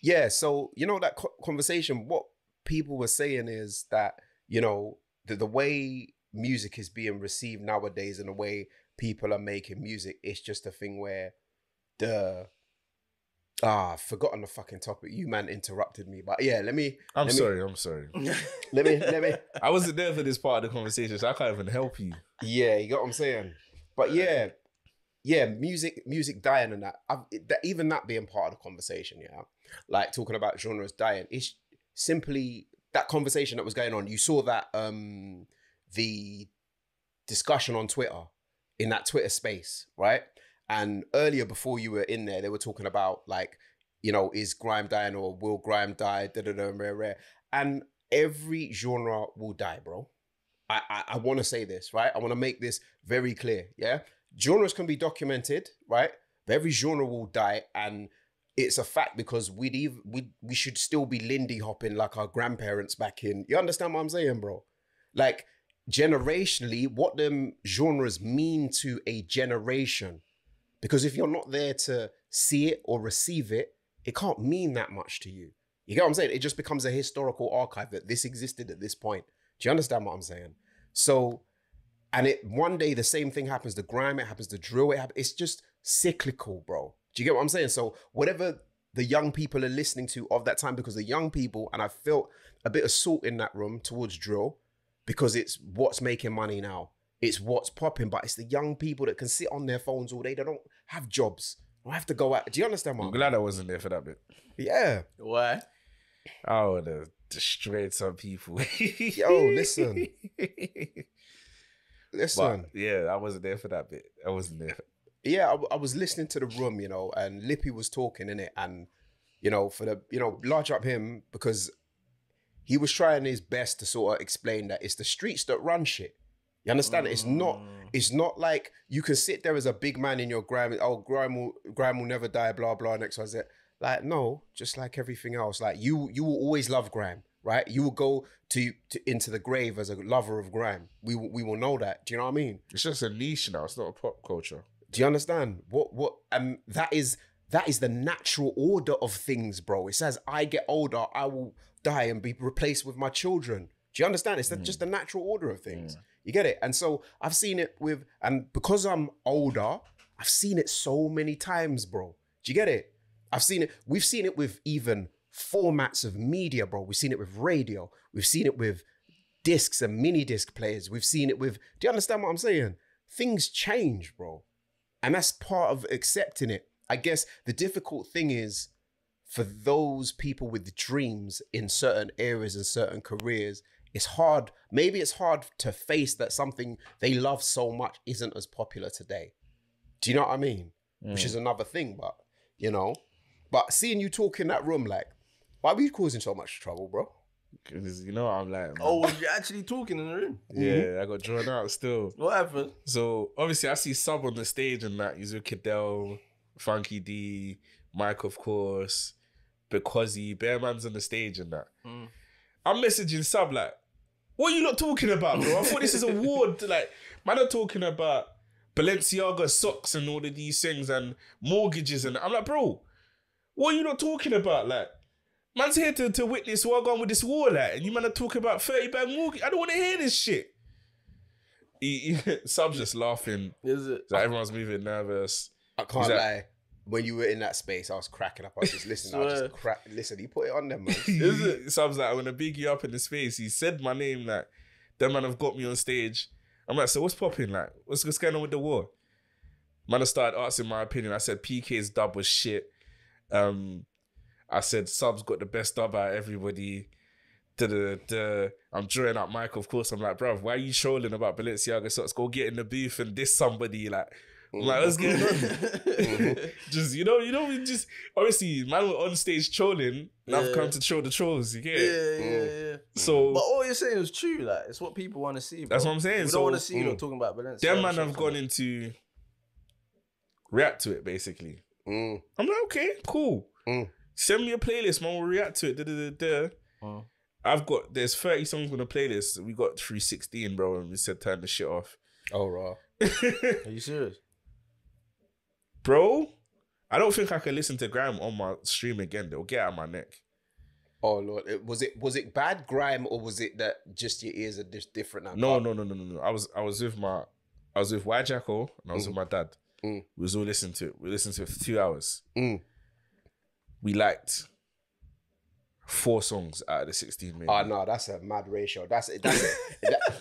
Yeah, so, you know, that conversation, what people were saying is that, you know, the way music is being received nowadays and the way people are making music, it's just a thing where the... I've forgotten the fucking topic. You man interrupted me, but yeah, I'm sorry. let me. I wasn't there for this part of the conversation, so I can't even help you. Yeah, you got what I'm saying? But yeah, yeah, music dying and that. Even that being part of the conversation, yeah. Like talking about genres dying, it's simply that conversation that was going on. You saw that the discussion on Twitter, in that Twitter space, right? And earlier before you were in there, they were talking about like, you know, is grime dying or will grime die? And every genre will die, bro. I want to say this, right? I want to make this very clear, yeah? Genres can be documented, right? But every genre will die, and it's a fact, because we should still be Lindy hopping like our grandparents back in. You understand what I'm saying, bro? Like, generationally, what them genres mean to a generation. Because if you're not there to see it or receive it, it can't mean that much to you. You get what I'm saying? It just becomes a historical archive that this existed at this point. Do you understand what I'm saying? So, and it one day the same thing happens, the grime, it happens, the drill, it happens. It's just cyclical, bro. Do you get what I'm saying? So whatever the young people are listening to of that time, because the young people, and I felt a bit of salt in that room towards drill, because it's what's making money now. It's what's popping, but it's the young people that can sit on their phones all day. They don't have jobs. They have to go out. Do you understand what I'm glad I wasn't there for that bit. Yeah. Why? I would have destroyed some people. Yo, listen. Listen. But, yeah, I wasn't there for that bit. I wasn't there. Yeah, I was listening to the room, you know, and Lippy was talking in it, and you know, for the, you know, large up him, because he was trying his best to sort of explain that it's the streets that run shit. You understand? It's not. It's not like you can sit there as a big man in your grime. Oh, grime will never die. Blah blah. Next one's it. Like, no, just like everything else. Like you will always love grime, right? You will go into the grave as a lover of grime. We will know that. Do you know what I mean? It's just a niche now. It's not a pop culture. Do you understand? What? That is the natural order of things, bro. It says, I get older, I will die and be replaced with my children. Do you understand? It's just the natural order of things. You get it? And so I've seen it with, and because I'm older, I've seen it so many times, bro. Do you get it? I've seen it. We've seen it with even formats of media, bro. We've seen it with radio. We've seen it with discs and mini disc players. We've seen it with, do you understand what I'm saying? Things change, bro. And that's part of accepting it. I guess the difficult thing is for those people with dreams in certain areas and certain careers, it's hard. Maybe it's hard to face that something they love so much isn't as popular today. Do you know what I mean? Which is another thing, but you know. But seeing you talk in that room, like, why were you causing so much trouble, bro? Because you know what I'm like, man. Oh, was you actually talking in the room? Yeah, I got drawn out still. What happened? So obviously I see Sub on the stage and that. He's with Cadell, Funky D, Mike, of course, because he Bearman's on the stage and that. I'm messaging Sub like, what are you not talking about, bro? I thought this is a ward. Like, man are talking about Balenciaga socks and all of these things and mortgages, and I'm like, bro, what are you not talking about? Like, man's here to witness what I've gone with this war, like, and you man are talking about 30 bag mortgage. I don't want to hear this shit. Sub's just laughing. Is it? Like, everyone's moving nervous. I can't lie. When you were in that space, I was cracking up. I was just listening. I was just cracking. Listen, you put it on them, man. Is it? So I was like, I'm going to big you up in the space. He said my name, like, that man have got me on stage. I'm like, so what's popping? Like, what's going on with the war? Man, I started asking my opinion. I said, PK's dub was shit. I said, Sub's got the best dub out of everybody. I'm drawing up Mike, of course. I'm like, bruv, why are you trolling about Balenciaga socks? Go get in the booth and diss somebody, like. I'm like, what's going on? Just, you know, we just, obviously, man, we're on stage trolling, and I've come to troll the trolls, you get it? Yeah. So, but all you're saying is true, like, it's what people want to see, bro. That's what I'm saying. People don't want to see you not talking about Balenciaga. Them man have gone into, react to it, basically. I'm like, okay, cool. Send me a playlist, man, we'll react to it, I've got, there's 30 songs on the playlist, we got through 16, bro, and we said turn the shit off. Oh, raw. Are you serious? Bro, I don't think I can listen to grime on my stream again. They'll get out of my neck. Oh Lord, was it bad grime, or was it that just your ears are just different now? No. I was with Yjacko and I was with my dad. We was all listening to it. We listened to it for 2 hours. We liked 4 songs out of the 16 minutes. Oh no, that's a mad ratio. That's it.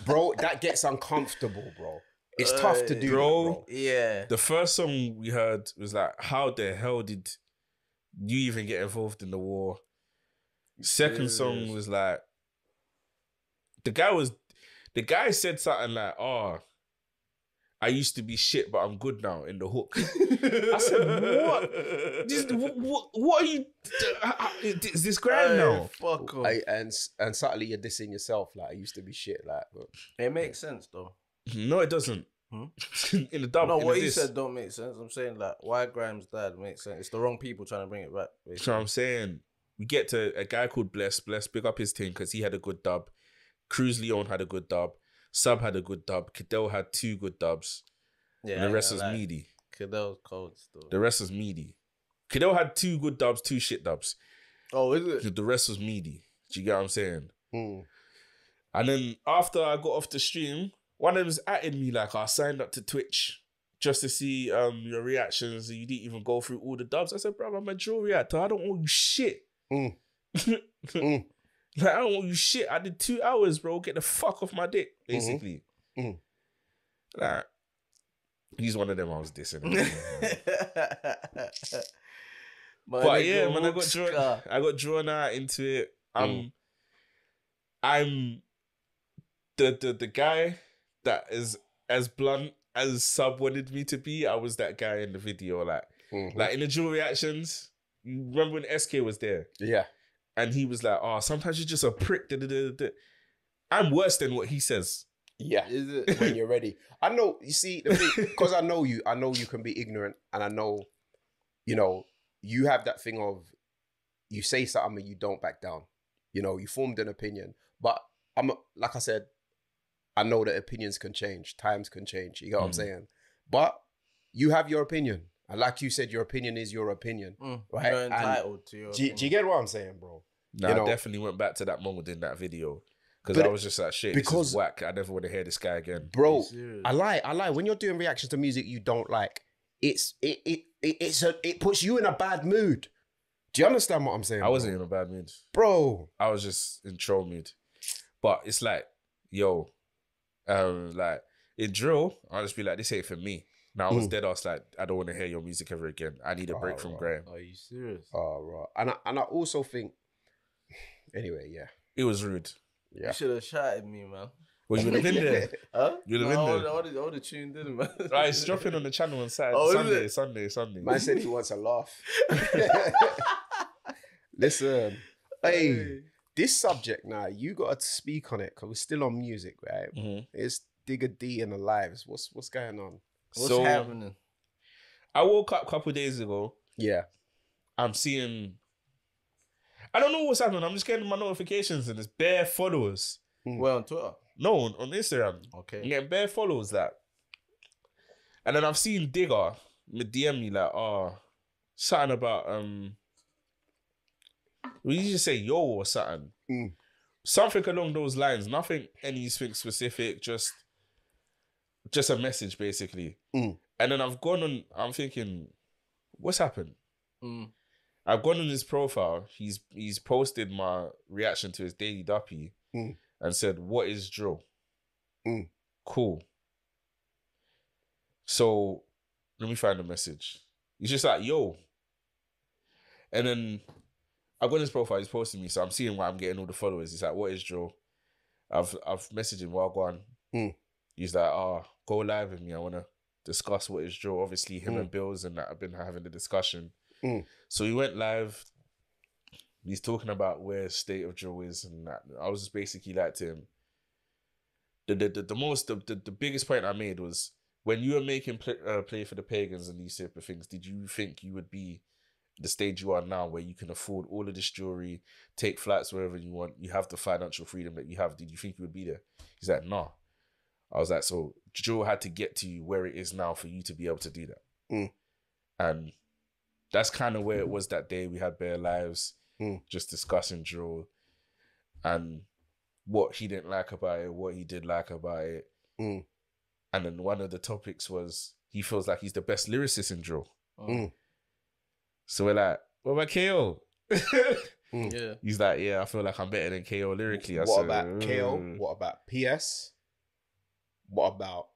Bro, that gets uncomfortable, bro. It's tough to do, bro. Yeah. The first song we heard was like, how the hell did you even get involved in the war? Second song was like, the guy said something like, oh, I used to be shit, but I'm good now, in the hook. I said, what? What are you, is this grand now? Fuck off. And subtly you're dissing yourself, like, I used to be shit, like. But, it makes sense though. No, it doesn't. Hmm? In the double. No, what he said don't make sense. I'm saying like, why Grimes died makes sense. It's the wrong people trying to bring it back. So I'm saying, we get to a guy called Bless, big up his team because he had a good dub. Cruz Leon had a good dub. Sub had a good dub. Cadell had 2 good dubs. Yeah, and the rest was meaty. Cadell's cold still. The rest was meaty. Cadell had 2 good dubs, 2 shit dubs. Oh, is it? The rest was meaty. Do you get what I'm saying? Mm. And then after I got off the stream, one of them was atting me like, I signed up to Twitch just to see your reactions and you didn't even go through all the dubs. I said, bro, I'm a drill reactor. I don't want you shit. Mm. Mm. Like, I don't want you shit. I did 2 hours, bro. Get the fuck off my dick, basically. Mm-hmm. Mm-hmm. Like, he's one of them I was dissing. But yeah, man, I got drawn out into it. I'm the guy that is as blunt as Sub wanted me to be. I was that guy in the video, like, like in the dual reactions. Remember when SK was there? Yeah. And he was like, oh, sometimes you're just a prick. Da, da, da, da. I'm worse than what he says. Yeah, when you're ready. I know, you see, because I know you can be ignorant. And I know, you know, you have that thing of, you say something and you don't back down. You know, you formed an opinion. But I'm like I said, I know that opinions can change. Times can change. You know what I'm saying? But you have your opinion. And like you said, your opinion is your opinion, right? You're entitled to your opinion. Do you get what I'm saying, bro? No, you know, I definitely went back to that moment in that video because I was just like, shit, because this is whack. I never want to hear this guy again. Bro, I lie. When you're doing reactions to music you don't like, it puts you in a bad mood. Do you understand what I'm saying? I wasn't in a bad mood, bro. I was just in troll mood. But it's like, yo, like in drill, I'll just be like, this ain't for me. Now I was dead ass like, I don't want to hear your music ever again. I need a break from Graham. Are you serious? Oh, right. And I also think, anyway, yeah. It was rude. Yeah. You should have shouted me, man. Well, you would have been there. Huh? You would have been there. I would have tuned in, man. Right, it's dropping on the channel on Saturday. Oh, Sunday. Man said he wants a laugh. Listen, hey, this subject now, you got to speak on it because we're still on music, right? It's Digga D and the lives. What's going on? What's happening? I woke up a couple of days ago. Yeah. I'm seeing, I don't know what's happening. I'm just getting my notifications and it's bare followers. Well, on Twitter? No, on Instagram. Okay. I'm getting bare followers that. And then I've seen Digga DM me like, oh, something about, we usually say yo or something. Something along those lines. Nothing, anything specific, just a message basically. And then I've gone on, I'm thinking, what's happened? I've gone on his profile. He's posted my reaction to his daily duppy and said, what is drill? Cool. So let me find the message. He's just like, yo. And then I've gone on his profile, he's posting me, so I'm seeing why I'm getting all the followers. He's like, what is drill? I've messaged him while gone. He's like, oh, go live with me. I want to discuss what is drill. Obviously, him and Bills and that have been having the discussion. So he went live. He's talking about where state of drill is and that. I was just basically like to him, the biggest point I made was, when you were making Play for the Pagans and these type of things, did you think you would be the stage you are now where you can afford all of this jewelry, take flights wherever you want, you have the financial freedom that you have? Did you think you would be there? He's like, nah. I was like, so drill had to get to you where it is now for you to be able to do that. And that's kind of where it was that day. We had bare lives, just discussing drill and what he didn't like about it, what he did like about it. And then one of the topics was, he feels like he's the best lyricist in drill. So we're like, what about K.O.? Yeah. He's like, yeah, I feel like I'm better than K.O. lyrically. What about K.O.? What about P.S.? What about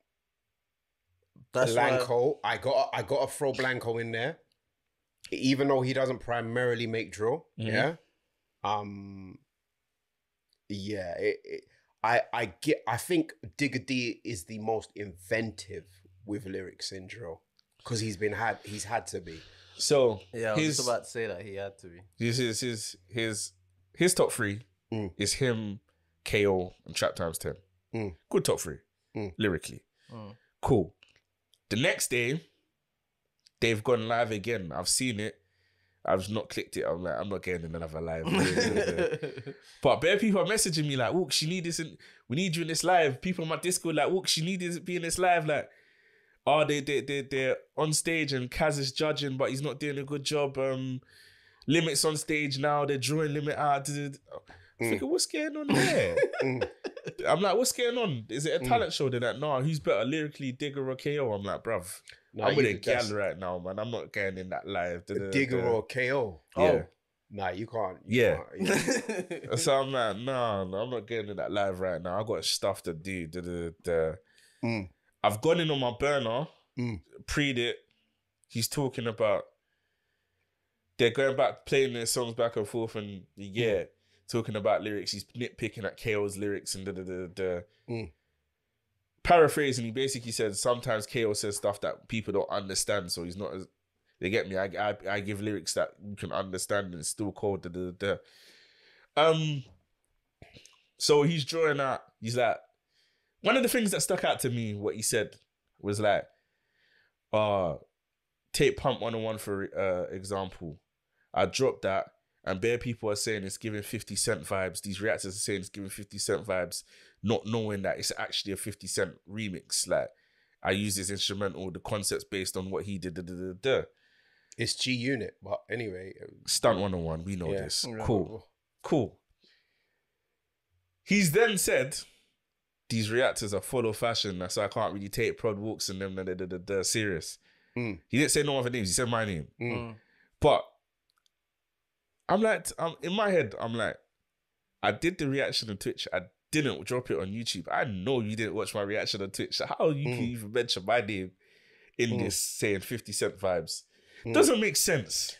That's Blanco. I gotta throw Blanco in there, even though he doesn't primarily make drill. Mm-hmm. Yeah, yeah. I think Digga D is the most inventive with lyrics in drill because he's had to be. So yeah, I was just about to say that he had to be. This is his top three is him, K.O. and Trap Times 10. Good top three lyrically. Cool. The next day, they've gone live again. I've seen it. I've not clicked it. I'm like, I'm not getting another live. But bare people are messaging me like, Walkz, you need this. We need you in this live. People on my Discord like, Walkz, you need this, be in this live. Like, oh, they're on stage and Kaz is judging, but he's not doing a good job. Limit's on stage now. They're drawing Limit out. I'm thinking, what's going on there? I'm like, what's going on? Is it a talent show? They're like, no, who's better lyrically, Digga or K.O.? I'm like, bruv, nah, I'm with a gal right now, man. I'm not getting in that live. Digga or K.O.? Yeah. Oh, nah, you can't. You can't. So I'm like, no, I'm not getting in that live right now. I got stuff to do. I've gone in on my burner, pre'd it. He's talking about, they're going back, playing their songs back and forth and talking about lyrics, he's nitpicking at KO's lyrics and paraphrasing, he basically said sometimes KO says stuff that people don't understand, so he's not as, they get me, I give lyrics that you can understand and it's still called so he's drawing out, he's like, one of the things that stuck out to me, what he said was like, take Pump 101 for example, I dropped that, and bare people are saying it's giving 50 Cent vibes. These reactors are saying it's giving 50 Cent vibes, not knowing that it's actually a 50 Cent remix. Like, I use this instrumental, the concepts based on what he did. It's G-Unit, but anyway. Stunt 101, we know this. Cool. He's then said, these reactors are follow fashion, so I can't really take prod walks and them, serious. He didn't say no other names, he said my name. But, I'm like, in my head, I'm like, I did the reaction on Twitch. I didn't drop it on YouTube. I know you didn't watch my reaction on Twitch. So how you can even mention my name in this, saying 50 Cent vibes? Doesn't make sense.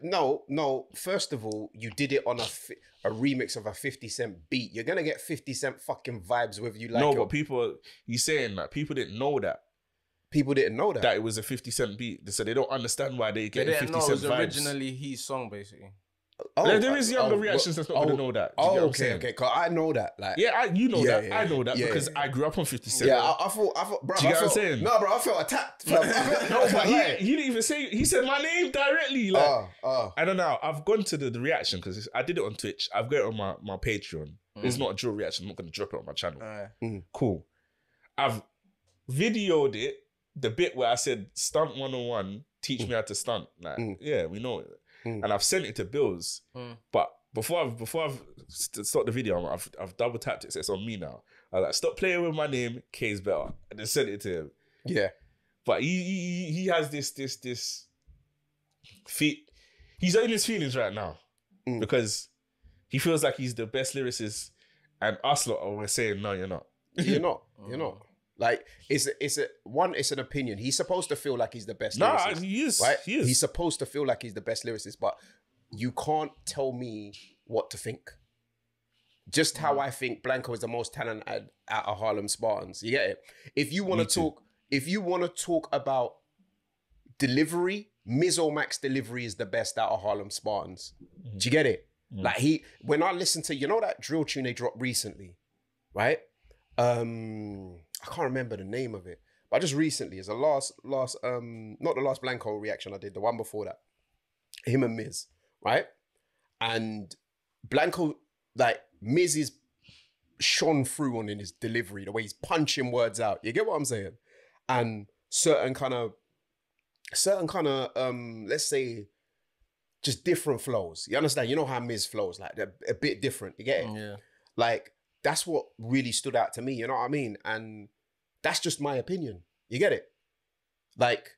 No. First of all, you did it on a remix of a 50 Cent beat. You're going to get 50 Cent fucking vibes with you. Like no, but people, he's saying that people didn't know that. People didn't know that. That it was a 50 Cent beat. So they don't understand why they get 50 Cent vibes. It was originally his song, basically. Oh, there is younger reactions that's not going to know that. Okay. Cause I know that. Like, I know that because I grew up on 50 Cent. Yeah, I thought, bro. Do you get what I'm saying? No, bro, I felt attacked. Like, no, but he didn't even say. He said my name directly. Like, I don't know. I've gone to the reaction because I did it on Twitch. I've got it on my Patreon. It's not a drill reaction. I'm not going to drop it on my channel. Cool. I've videoed it. The bit where I said stunt 101, teach me how to stunt. Like, yeah, we know it. And I've sent it to Bills, but before I've stopped the video, I've double tapped it. So it's on me now. I was like, stop playing with my name. K's better, and then sent it to him. Yeah, but he has this feet. He's in his feelings right now because he feels like he's the best lyricist, and us lot are saying no, you're not. You're not. You're not. Like it's an opinion. He's supposed to feel like he's the best lyricist. He is. He's supposed to feel like he's the best lyricist, but you can't tell me what to think. Just how I think Blanco is the most talented at a Harlem Spartans. You get it? If you want to talk about delivery, Mizzo Max delivery is the best out of Harlem Spartans. Do you get it? Like when I listen to, you know that drill tune they dropped recently, right? I can't remember the name of it, but just recently, it's the not the last Blanco reaction I did, the one before that, him and Miz, right? And Blanco, like Miz is shone through on in his delivery, the way he's punching words out. You get what I'm saying? And certain kind of, let's say, just different flows. You understand? You know how Miz flows, like they're a bit different. You get it? Yeah. Like. That's what really stood out to me, you know what I mean? And that's just my opinion. You get it? Like,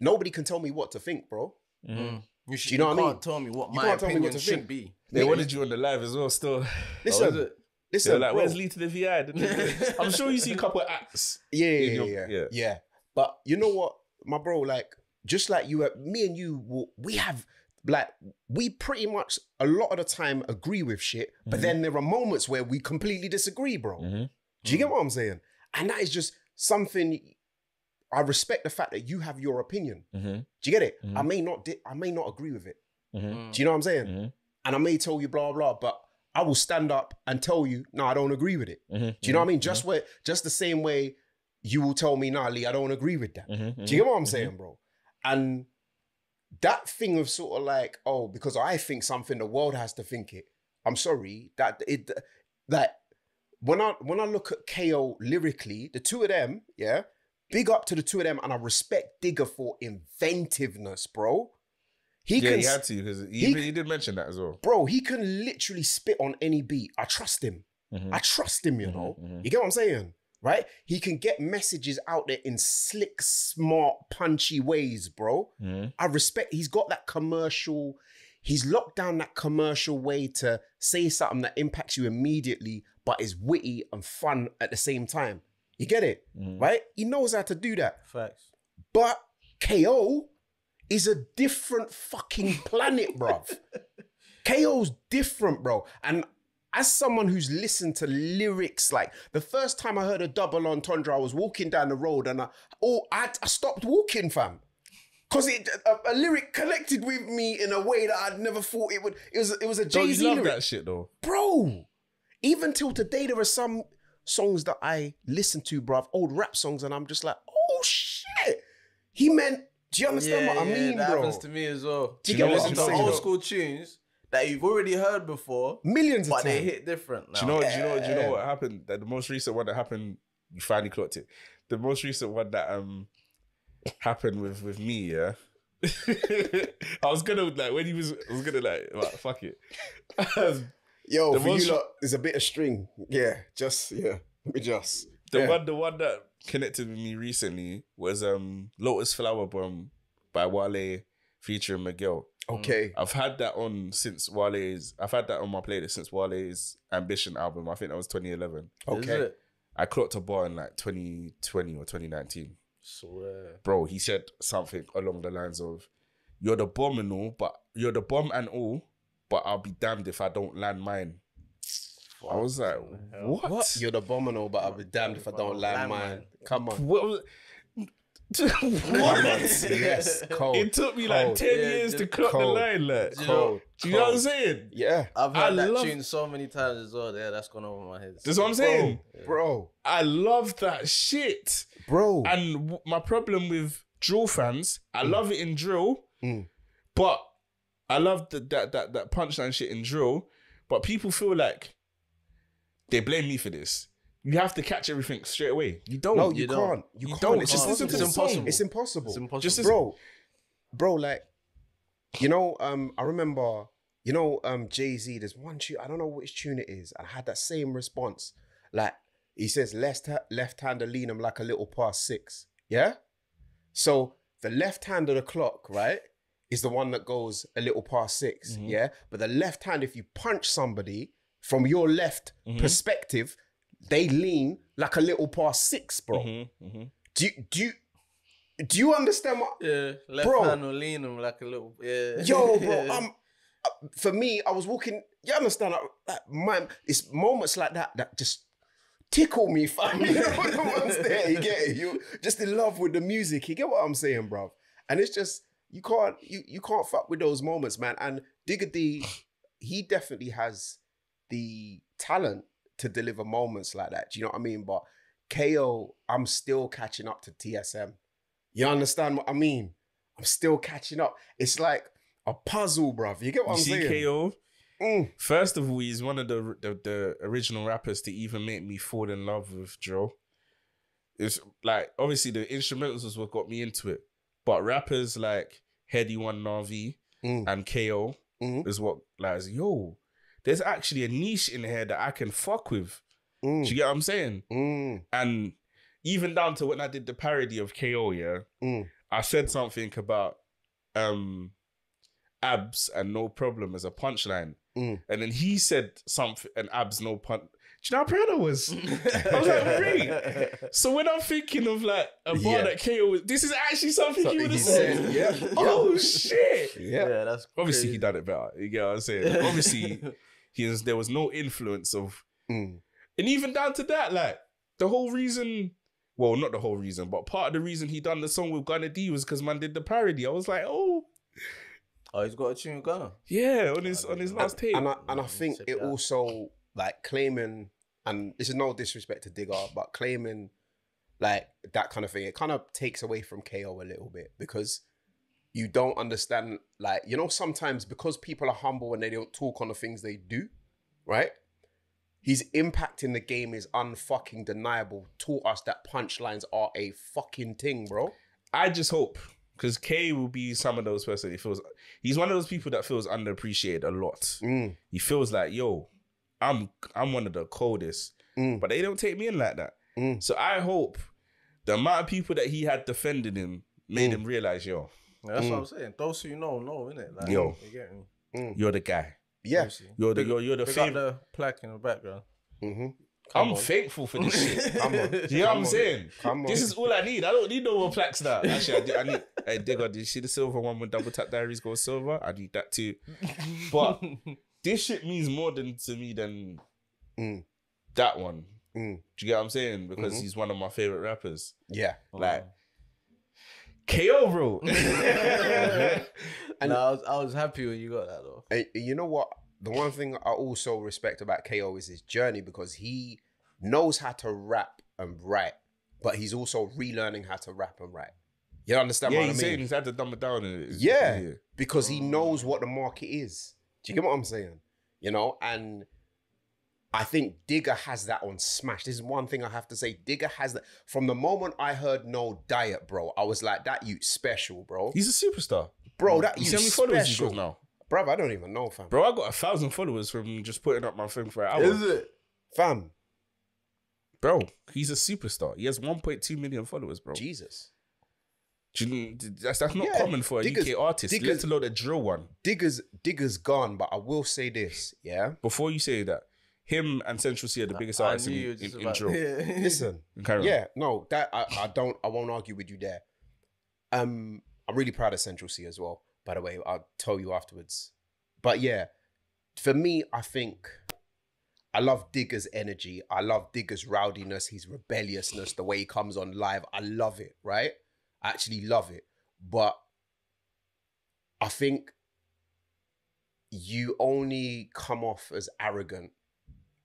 nobody can tell me what to think, bro. Do you know what I mean? You can't tell me what my opinion should be. They wanted you on the live as well still. Listen, Listen, like, where's Lee to the VI? I'm sure you see a couple of acts. Yeah. But you know what, my bro, like, just like you, me and you, we have, like, we pretty much a lot of the time agree with shit, but then there are moments where we completely disagree, bro. Do you get what I'm saying? And that is just something, I respect the fact that you have your opinion. Do you get it? I may not agree with it. Do you know what I'm saying? And I may tell you blah, blah, but I will stand up and tell you, no, I don't agree with it. Do you know what I mean? Just the same way you will tell me, nah, Lee, I don't agree with that. Do you get what I'm saying, bro? And that thing of sort of like, oh, because I think something, the world has to think it. I'm sorry, that when I look at K.O. lyrically, the two of them, yeah, big up to the two of them, and I respect Digga for inventiveness, bro. He had to, because he did mention that as well. Bro, he can literally spit on any beat. I trust him. I trust him, you know? You get what I'm saying, right? He can get messages out there in slick, smart, punchy ways, bro. I respect, he's got that commercial, he's locked down that commercial way to say something that impacts you immediately, but is witty and fun at the same time. You get it, right? He knows how to do that. Facts. But K.O., is a different fucking planet, bruv. K.O.'s different, bro. And as someone who's listened to lyrics, like the first time I heard a double entendre, I was walking down the road and I stopped walking, fam. Because a lyric connected with me in a way that I'd never thought it would. It was a Jay-Z lyric. Don't you love that shit, though? Bro, even till today, there are some songs that I listen to, bruv, old rap songs, and I'm just like, oh, shit. He meant... Do you understand what I mean, that bro? That happens to me as well. Do you get what I'm saying? Old school tunes that you've already heard before, millions of times, but they hit different now. Do you know what happened? That the most recent one that happened, you finally clocked it. The most recent one that happened with me, yeah. I was gonna like when he was, I was gonna like fuck it. Yo, for you lot, there's a bit of string. Yeah, just yeah. Let me just. The one that connected with me recently was Lotus Flower Bomb by Wale featuring Miguel. Okay. I've had that on my playlist since Wale's Ambition album. I think that was 2011. Okay. I clocked a bar in like 2020 or 2019. Swear. Bro, he said something along the lines of, you're the bomb and all, but you're the bomb and all, but I'll be damned if I don't land mine. I was like, what? You're the bomb and all, but I'll be damned if I don't land mine. Come on. What? Yes, cold. It took me like 10 years to clock the line, like. Do you know what I'm saying? Yeah. I've heard that tune so many times as well. Yeah, that's gone over my head. That's what I'm saying. Bro. I love that shit. Bro. And my problem with drill fans, I love it in drill, but I love that punchline shit in drill, but people feel like, they blame me for this. You have to catch everything straight away. You don't. No, you can't. You don't. It's just impossible. It's impossible. It's impossible. Just bro, like, you know, I remember, you know, Jay-Z, there's one tune, I don't know which tune it is, and I had that same response. Like, he says, left-hander lean him like a little past six. Yeah? So, the left hand of the clock, right, is the one that goes a little past six. Yeah? But the left hand, if you punch somebody, from your left perspective, they lean like a little past six, bro. Do you understand what? Yeah, left bro. Hand will lean them like a little. Yeah. Yo, bro. For me, I was walking. You understand? It's moments like that that just tickle me, fam. You know what I'm saying? You get it? You're just in love with the music. You get what I'm saying, bro? And it's just you can't fuck with those moments, man. And Digga D, he definitely has the talent to deliver moments like that. Do you know what I mean? But K.O., I'm still catching up to TSM. You understand what I mean? I'm still catching up. It's like a puzzle, bruv. You get what I'm saying? K.O., first of all, he's one of the original rappers to even make me fall in love with drill. It's like, obviously, the instrumentals was what got me into it. But rappers like Heady One Navi and K.O. is what, like, yo... There's actually a niche in here that I can fuck with. Do you get what I'm saying? And even down to when I did the parody of K.O., yeah? I said something about abs and no problem as a punchline. And then he said something, and abs no pun. Janelle Piano was. I was like, wait. So when I'm thinking of like a bar that K.O. was, this is actually something he would have said. Yeah. Oh shit. Yeah. Yeah, that's obviously crazy. He done it better. You get what I'm saying? Obviously, there was no influence of, and even down to that, like the whole reason. Well, not the whole reason, but part of the reason he done the song with Gunna D was because man did the parody. I was like, oh, he's got a tune with Gunna. Yeah, on his last tape. And I think it also like claiming, and this is no disrespect to Digga, but claiming like that kind of thing, it kind of takes away from K.O. a little bit, because you don't understand, like, you know, sometimes because people are humble and they don't talk on the things they do, right? His impact in the game is unfucking deniable. Taught us that punchlines are a fucking thing, bro. I just hope, because K will be some of those person. He's one of those people that feels underappreciated a lot. He feels like, yo, I'm one of the coldest, but they don't take me in like that. So I hope the amount of people that he had defended him made him realize, yo. Yeah, that's what I'm saying. Those who know, innit? Like, yo, you get me? You're the guy. Yeah, you're the favorite plaque in the background. I'm thankful for this shit. You know what I'm saying? This is all I need. I don't need no more plaques now. Actually, I need. Hey, Digga, did you see the silver one with Double Tap Diaries go silver? I need that too. But this shit means more to me than that one. Do you get what I'm saying? Because he's one of my favorite rappers. Yeah, like. K.O. bro. And I was happy when you got that though. You know what? The one thing I also respect about K.O. is his journey, because he knows how to rap and write, but he's also relearning how to rap and write. You understand what I mean? Saying he's had to dumb it down. Yeah, because he knows what the market is. Do you get what I'm saying? You know, and I think Digga has that on smash. This is one thing I have to say. Digga has that. From the moment I heard No Diet, bro, I was like, that you special, bro. He's a superstar. Bro, that you special. Followers you got now? Bro, I don't even know, fam. Bro, I got 1,000 followers from just putting up my thing for an hour. Is it? Fam. Bro, he's a superstar. He has 1.2 million followers, bro. Jesus. That's not common for a UK artist, let alone a drill one. Digga's gone, but I will say this, yeah? Before you say that, him and Central C are the biggest artists in drill. Yeah. Listen, I won't argue with you there. I'm really proud of Central C as well, by the way. I'll tell you afterwards. But yeah, for me, I think I love Digga's energy. I love Digga's rowdiness, his rebelliousness, the way he comes on live. I love it, right? I actually love it. But I think you only come off as arrogant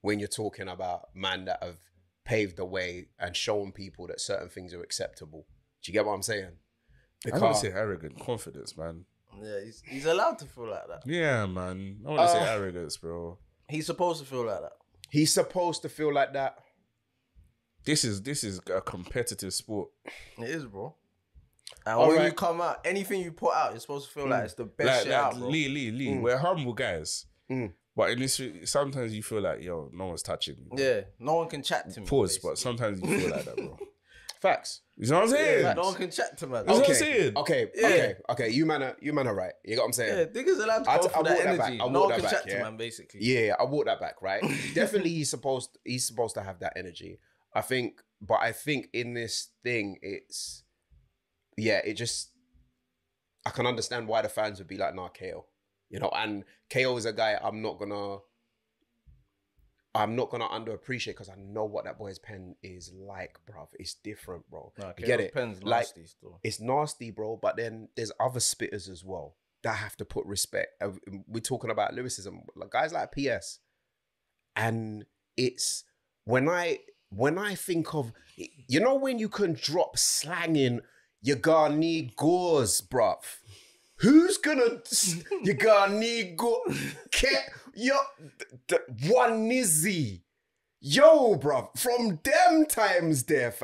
when you're talking about man that have paved the way and shown people that certain things are acceptable. Do you get what I'm saying? Because I don't say arrogant, confidence, man. Yeah, he's allowed to feel like that. Yeah, man. I want to say arrogance, bro. He's supposed to feel like that. He's supposed to feel like that. This is a competitive sport. It is, bro. And when you come out, anything you put out, you're supposed to feel like it's the best shit out, bro. Lee. We're humble guys. But in this, sometimes you feel like, yo, no one's touching me. Bro. Yeah, no one can chat to me. But sometimes you feel like that, bro. Facts. You know what I'm saying? Yeah, no one can chat to me. That's what I'm saying. Okay. You man are right. You got what I'm saying? Yeah, niggas allowed to go for that energy. No one can chat to man, basically. Yeah, I walk that back, right? Definitely he's supposed to have that energy. I think, but I think in this thing, it's, yeah, it just, I can understand why the fans would be like, nah, K.O. You know, and K.O. is a guy I'm not gonna underappreciate, because I know what that boy's pen is like, bruv. It's different, bro. Nah, you get it? Pen's nasty, like, still. It's nasty, bro, but then there's other spitters as well that have to put respect. We're talking about lyricism. Like guys like PS. And it's when I think of, you know, when you can drop slang in, you're gonna need gauze, bruv. Who's gonna? You gonna need go? Yo, one nizzy, yo, bruv. From them times, there,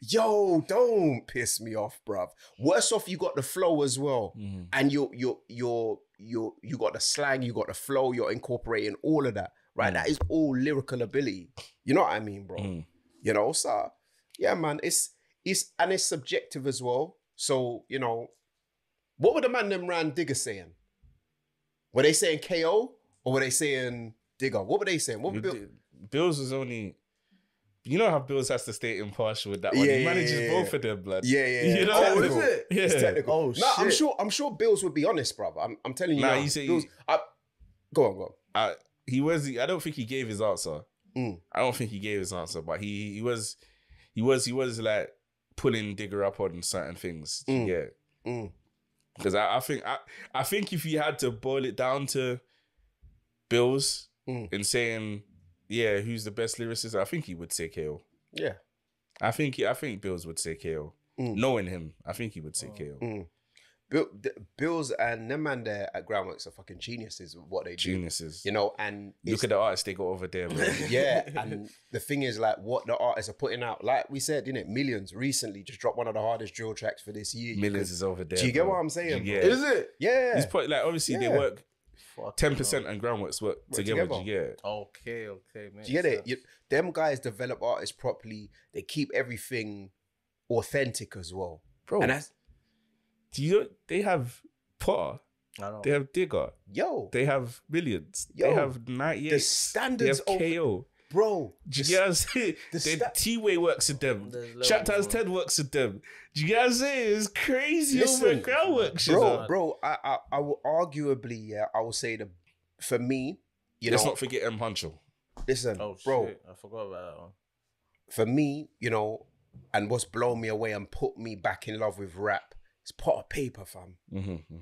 yo, don't piss me off, bruv. Worse off, you got the flow as well, and you got the slang, you got the flow. You're incorporating all of that, right? That is all lyrical ability. You know what I mean, bro? You know, so yeah, man. It's subjective as well. So you know. What were the man them round Digga saying? Were they saying K.O. or were they saying Digga? What were they saying? What were Bills was only... You know how Bills has to stay impartial with that one. Yeah, he manages both of them, blood. Yeah. You know what is it? Yeah. It's technical. Oh, shit. I'm sure Bills would be honest, brother. I'm telling you. Nah, you say... Bills, go on. I don't think he gave his answer. I don't think he gave his answer, but he was like pulling Digga up on certain things. Yeah. Because I think if you had to boil it down to Bills and saying, yeah, who's the best lyricist, I think he would say K.O. Yeah. I think Bills would say K.O. Knowing him, I think he would say K.O. Bills and them man there at Groundworks are fucking geniuses with what they do. Geniuses. You know, and... Look at the artists they got over there, man. Yeah, and the thing is, like, what the artists are putting out. Like we said, didn't it? Millions recently just dropped one of the hardest drill tracks for this year. Millions is over there. Do you get what I'm saying? Yeah. Is it? Yeah. He's put, like, obviously, they work... 10% and Groundworks work together. Yeah. Okay, man. Do you get it? Them guys develop artists properly. They keep everything authentic as well. Bro. And that's... Do you know, they have Potter. I know. They have Digga. Yo. They have Millions. Yo. They have 98. The standards of... They have K.O. Bro. Do you know what I'm saying? T-Way works with them. Shaptown's Ted works with them. Do you know what I'm saying? It's crazy. Listen, Groundworks. Bro, I will arguably, yeah, I will say for me, you know. Let's not forget M. Huncho. Listen, bro. Shit. I forgot about that one. For me, you know, and what's blown me away and put me back in love with rap, it's Potter paper, fam.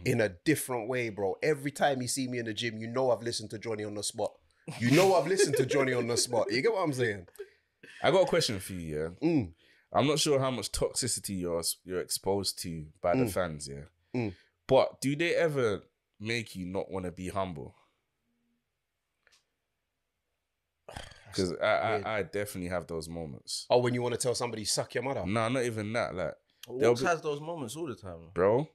In a different way, bro. Every time you see me in the gym, you know I've listened to Johnny on the spot. You get what I'm saying? I got a question for you, yeah? I'm not sure how much toxicity you're exposed to by the fans, yeah? But do they ever make you not want to be humble? Because I definitely have those moments. Oh, when you want to tell somebody, suck your mother? No, not even that, like... Walkz has those moments all the time, bro.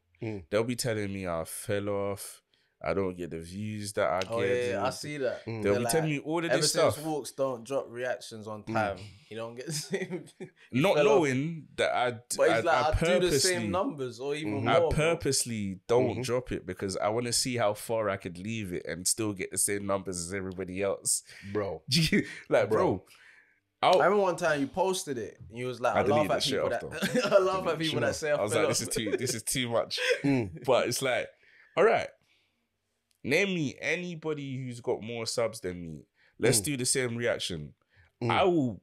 They'll be telling me I fell off, I don't get the views that I get. I see that. They'll be like, telling me all of this stuff. Ever since Walkz don't drop reactions on time, you don't get the same. Not knowing off. That I do the same numbers or even more. I purposely don't drop it because I want to see how far I could leave it and still get the same numbers as everybody else, bro. Like, bro. I remember one time you posted it and you was like, I laugh at people that say I was like, this is too much. But it's like, all right, name me anybody who's got more subs than me. Let's do the same reaction. I will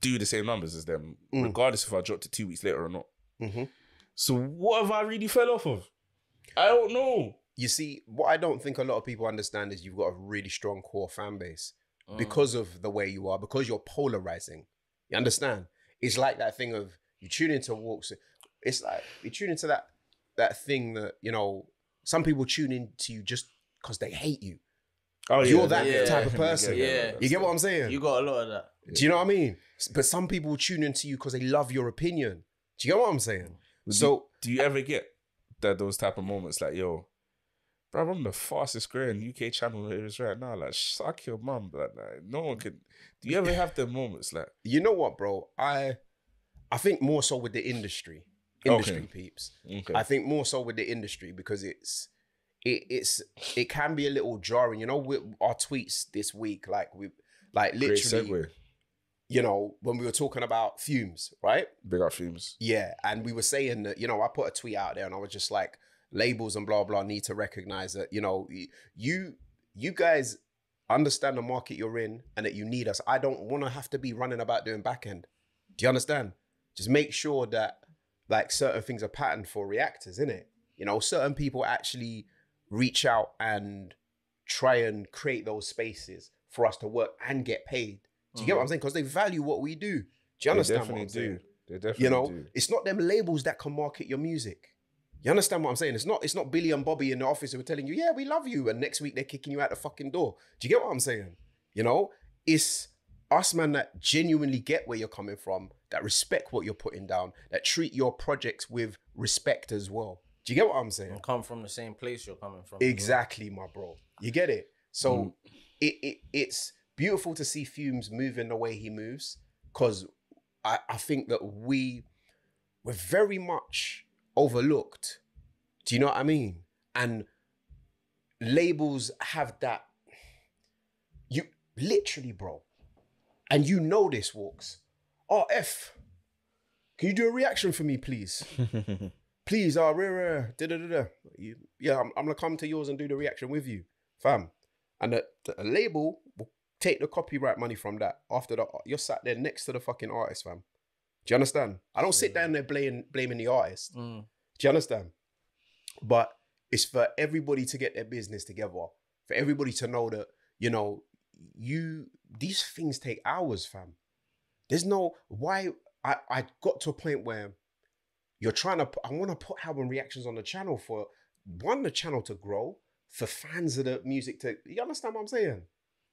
do the same numbers as them, regardless if I dropped it 2 weeks later or not. So what have I really fell off of? I don't know. You see, what I don't think a lot of people understand is you've got a really strong core fan base. Because of the way you are, because you're polarizing. You understand? It's like that thing of you tune into Walkz. It's like you tune into that thing that, you know, some people tune into you just because they hate you. Oh, you're that type of person. Yeah. You get what I'm saying? You got a lot of that. Do you know what I mean? But some people tune into you because they love your opinion. Do you get what I'm saying? So do you ever get that those type of moments like, yo, bro, I'm the fastest growing UK channel there is right now. Like, suck your mum, but like, no one can. Do you ever have the moments like? You know what, bro? I think more so with the industry peeps. Okay. I think more so with the industry because it can be a little jarring. You know, with our tweets this week, like literally, you know, when we were talking about Fumes, right? Big up Fumes. Yeah, and we were saying that, you know, I put a tweet out there and I was just like, labels and blah, blah, need to recognize that, you know, you guys understand the market you're in and that you need us. I don't want to have to be running about doing back end. Do you understand? Just make sure that, like, certain things are patterned for reactors, innit? You know, certain people actually reach out and try and create those spaces for us to work and get paid. Do you get what I'm saying? Because they value what we do. Do you understand what I'm saying? They definitely do. You know, it's not them labels that can market your music. You understand what I'm saying? It's not Billy and Bobby in the office who are telling you, yeah, we love you, and next week they're kicking you out the fucking door. Do you get what I'm saying? You know, it's us, man, that genuinely get where you're coming from, that respect what you're putting down, that treat your projects with respect as well. Do you get what I'm saying? And come from the same place you're coming from. Exactly, my bro. You get it? So it's beautiful to see Fumes moving the way he moves, because I think that we're very much... overlooked. Do you know what I mean? And labels have that. You literally, bro, and you know this, Walkz. Oh, F, can you do a reaction for me, please? Please, yeah, I'm gonna come to yours and do the reaction with you, fam. And the label will take the copyright money from that. After that, you're sat there next to the fucking artist, fam. Do you understand? I don't sit down there blaming the artist. Mm. Do you understand? But it's for everybody to get their business together. For everybody to know that, you know, these things take hours, fam. There's no, I got to a point where you're trying to, I want to put album reactions on the channel for, one, the channel to grow, for fans of the music to, you understand what I'm saying?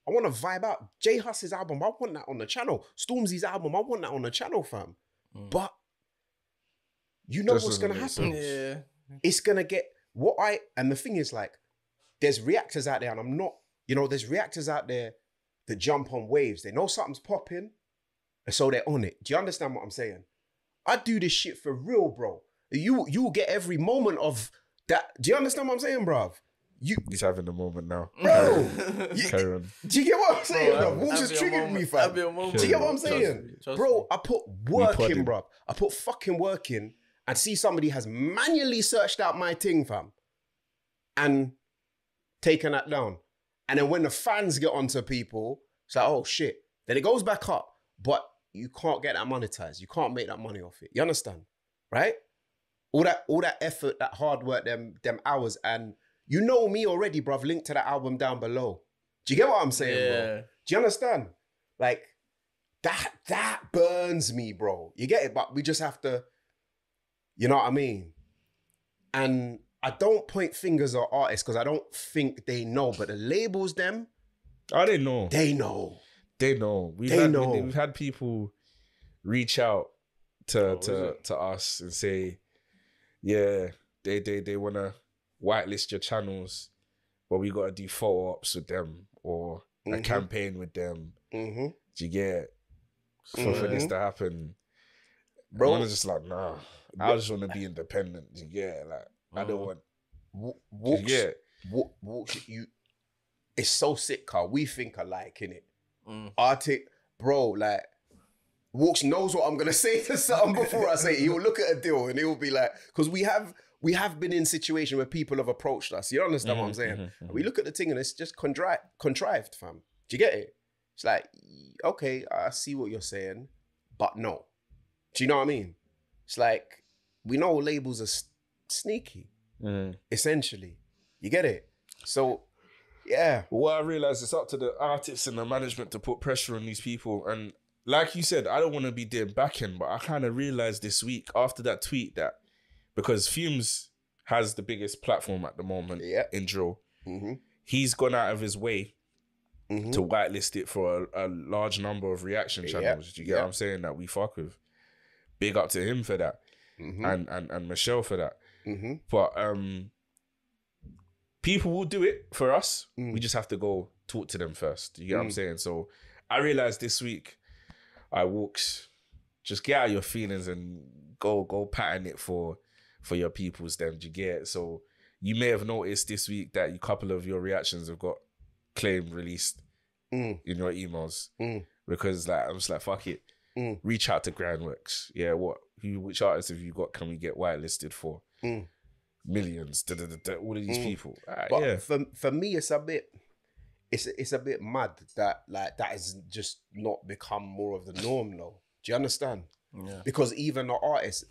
I want to vibe out. J Huss's album, I want that on the channel. Stormzy's album, I want that on the channel, fam. Mm. But you know what's going to happen. Yeah. It's going to get, and the thing is, like, there's reactors out there, and I'm not, you know, there's reactors out there that jump on waves. They know something's popping, and so they're on it. Do you understand what I'm saying? I do this shit for real, bro. You will get every moment of that. Do you understand what I'm saying, bruv? He's having the moment now. Bro! Do you get what I'm saying, bro? Walkz just triggered me, fam. Do you get what I'm saying? Bro, I put work in, bruv. I put fucking work in, and see somebody has manually searched out my thing, fam, and taken that down. And then when the fans get onto people, it's like, oh shit. Then it goes back up, but you can't get that monetized. You can't make that money off it. You understand? Right? All that effort, that hard work, them hours, and you know me already, bruv. Link to that album down below. Do you get what I'm saying, bro? Do you understand? Like, that burns me, bro. You get it? But we just have to, you know what I mean? And I don't point fingers at artists because I don't think they know, but the labels, them. Oh, they know. They know. They know. We've had people reach out to us and say, yeah, they want to whitelist your channels, but we got to do photo ops with them or a campaign with them. Mm-hmm. Do you get? So for this to happen, bro, I'm just like, nah, I just want to be independent. Do you get? Like, I don't want. It's so sick, Carl. We think alike, innit? Arctic, bro, like, Walkz knows what I'm gonna say to something before I say it. He'll look at a deal and he'll be like, because we have been in situations where people have approached us. You understand what I'm saying? And we look at the thing and it's just contrived, fam. Do you get it? It's like, okay, I see what you're saying, but no. Do you know what I mean? It's like, we know labels are sneaky, essentially. You get it? So, yeah. Well, I realized it's up to the artists and the management to put pressure on these people. And like you said, I don't want to be doing backing, but I kind of realized this week after that tweet that, because Fumes has the biggest platform at the moment in drill. He's gone out of his way to whitelist it for a large number of reaction channels. Do you get what I'm saying? That we fuck with. Big up to him for that and Michelle for that. But people will do it for us. We just have to go talk to them first. You get what I'm saying? So I realized this week, Walkz, just get out your feelings and go pattern it for your people's them. Do you get it? So you may have noticed this week that a couple of your reactions have got claim released in your emails because, like, I'm just like, fuck it. Reach out to Groundworks. Yeah, which artists have you got? Can we get whitelisted for? Millions, all of these people. But for me, it's a bit, it's a bit mad that, like, that has just not become more of the norm though. Do you understand? Yeah. Because even the artists,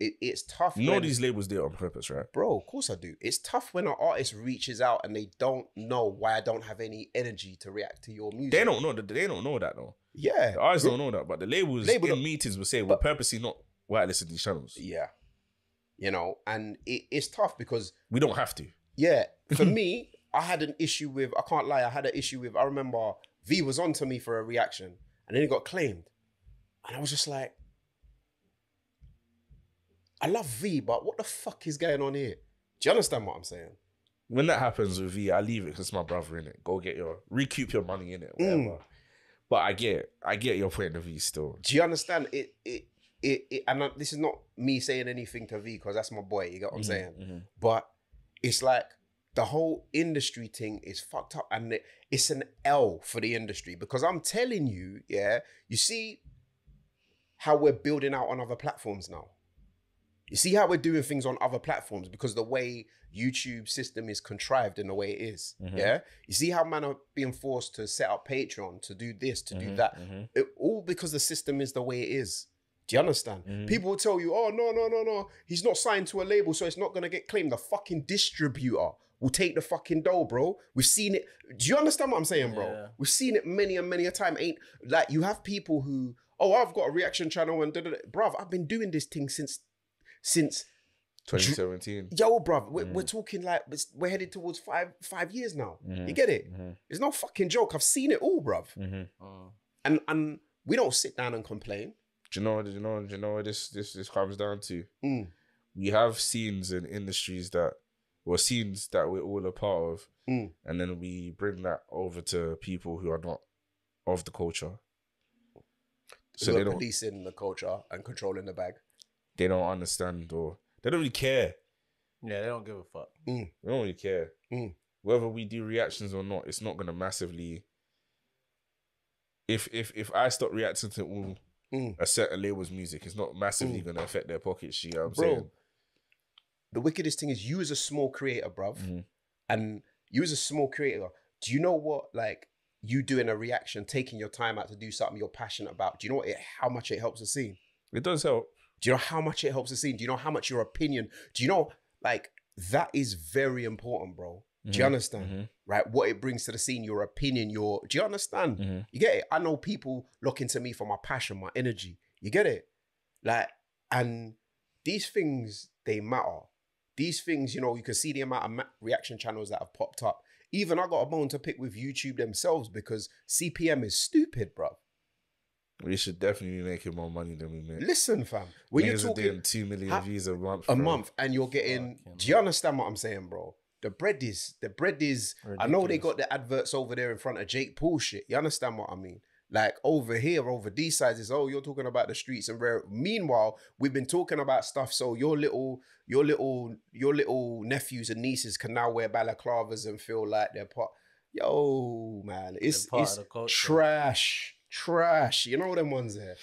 it's tough. You know these labels do it on purpose, right? Bro, of course I do. It's tough when an artist reaches out and they don't know why I don't have any energy to react to your music. They don't know that. They don't know that though. Yeah, the artists don't know that, but the labels in meetings will say, "We're purposely not whitelisting these channels." Yeah, you know, and it's tough because we don't have to. Yeah, for me, I had an issue with. I can't lie. I had an issue with. I remember V was on to me for a reaction, and then it got claimed, and I was just like, I love V, but what the fuck is going on here? Do you understand what I'm saying? When that happens with V, I leave it because it's my brother, innit. Go get recoup your money, innit, whatever. But I get your point of view still. Do you understand? And this is not me saying anything to V because that's my boy, you get what I'm saying? But it's like, the whole industry thing is fucked up, and it's an L for the industry, because I'm telling you, yeah, you see how we're building out on other platforms now. You see how we're doing things on other platforms because the way YouTube system is contrived in the way it is, mm-hmm. yeah? You see how man are being forced to set up Patreon, to do this, to mm-hmm. do that, mm-hmm. it, all because the system is the way it is. Do you understand? Mm-hmm. People will tell you, oh, no, he's not signed to a label, so it's not gonna get claimed. The fucking distributor will take the fucking dough, bro. We've seen it. Do you understand what I'm saying, bro? Yeah. We've seen it many and many a time. Ain't like you have people who, oh, I've got a reaction channel and da da da. Bruv, I've been doing this thing since 2017. Yo, bruv, we're talking like we're headed towards five years now. Mm. You get it? Mm-hmm. It's no fucking joke. I've seen it all, bruv. Mm-hmm. Oh. And we don't sit down and complain. Do you know what this comes down to? Mm. We have scenes and industries that, well, scenes that we're all a part of, and then we bring that over to people who are not of the culture. So they're policing the culture and controlling the bag. They don't understand, or they don't really care. Yeah, they don't give a fuck. Mm. They don't really care. Mm. Whether we do reactions or not, it's not going to massively. If I stop reacting to all a certain label's music, it's not massively going to affect their pockets. You know what I'm saying? The wickedest thing is you as a small creator, bruv, and you as a small creator, do you know what, like, you doing a reaction, taking your time out to do something you're passionate about, do you know what how much it helps the scene? It does help. Do you know how much it helps the scene? Do you know how much your opinion, do you know, like, that is very important, bro. Do you understand? Right? What it brings to the scene, your opinion, do you understand? You get it? I know people look into me for my passion, my energy. You get it? Like, and these things, they matter. These things, you know, you can see the amount of reaction channels that have popped up. Even I got a bone to pick with YouTube themselves because CPM is stupid, bro. We should definitely be making more money than we make. Listen, fam. When you're talking 2 million views a month. A month, and you're getting, do you understand what I'm saying, bro? The bread is, ridiculous. I know they got the adverts over there in front of Jake Paul shit. You understand what I mean? Like over here, over these sizes, oh, you're talking about the streets and rare. Meanwhile, we've been talking about stuff. So your little nephews and nieces can now wear balaclavas and feel like they're part. Yo, man, it's trash. You know them ones there.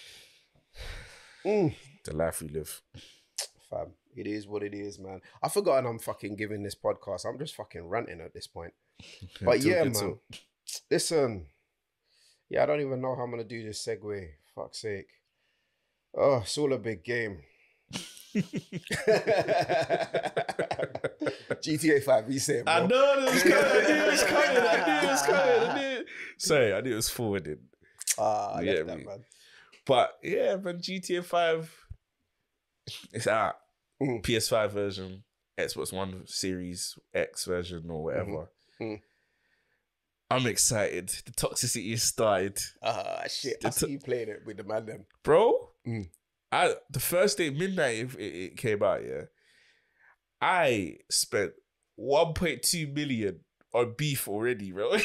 The life we live. Fam, it is what it is, man. I've forgotten I'm fucking giving this podcast. I'm just fucking ranting at this point. But yeah, man, listen. Yeah, I don't even know how I'm going to do this segue. Fuck's sake. Oh, it's all a big game. GTA 5, we say it, bro. I know this coming. I knew it was coming. Sorry, I knew it was forwarded. I get that, man. But yeah, man, GTA 5, it's out. PS5 version, Xbox One Series X version or whatever. I'm excited. The toxicity has started. Ah, shit. I see you playing it with the man then. Bro, the first day, midnight, it came out, yeah. I spent 1.2 million on beef already, bro.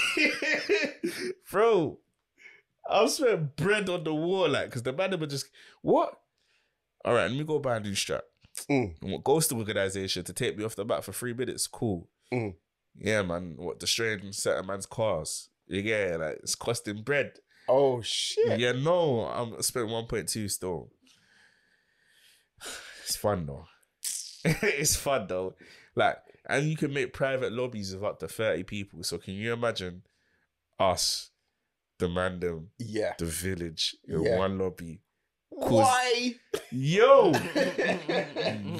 Bro, I've spent bread on the wall, like, because the man were just, what? All right, let me go buy a new strap. I want Ghost Organization to take me off the bat for 3 minutes. Cool. Yeah, man, what, destroying certain man's cars. Yeah, like, it's costing bread. Oh, shit. Yeah, no, I'm spent 1.2 still. It's fun, though. It's fun, though. Like, and you can make private lobbies of up to 30 people. So can you imagine us, the mandem, the village, in one lobby? Why? Yo.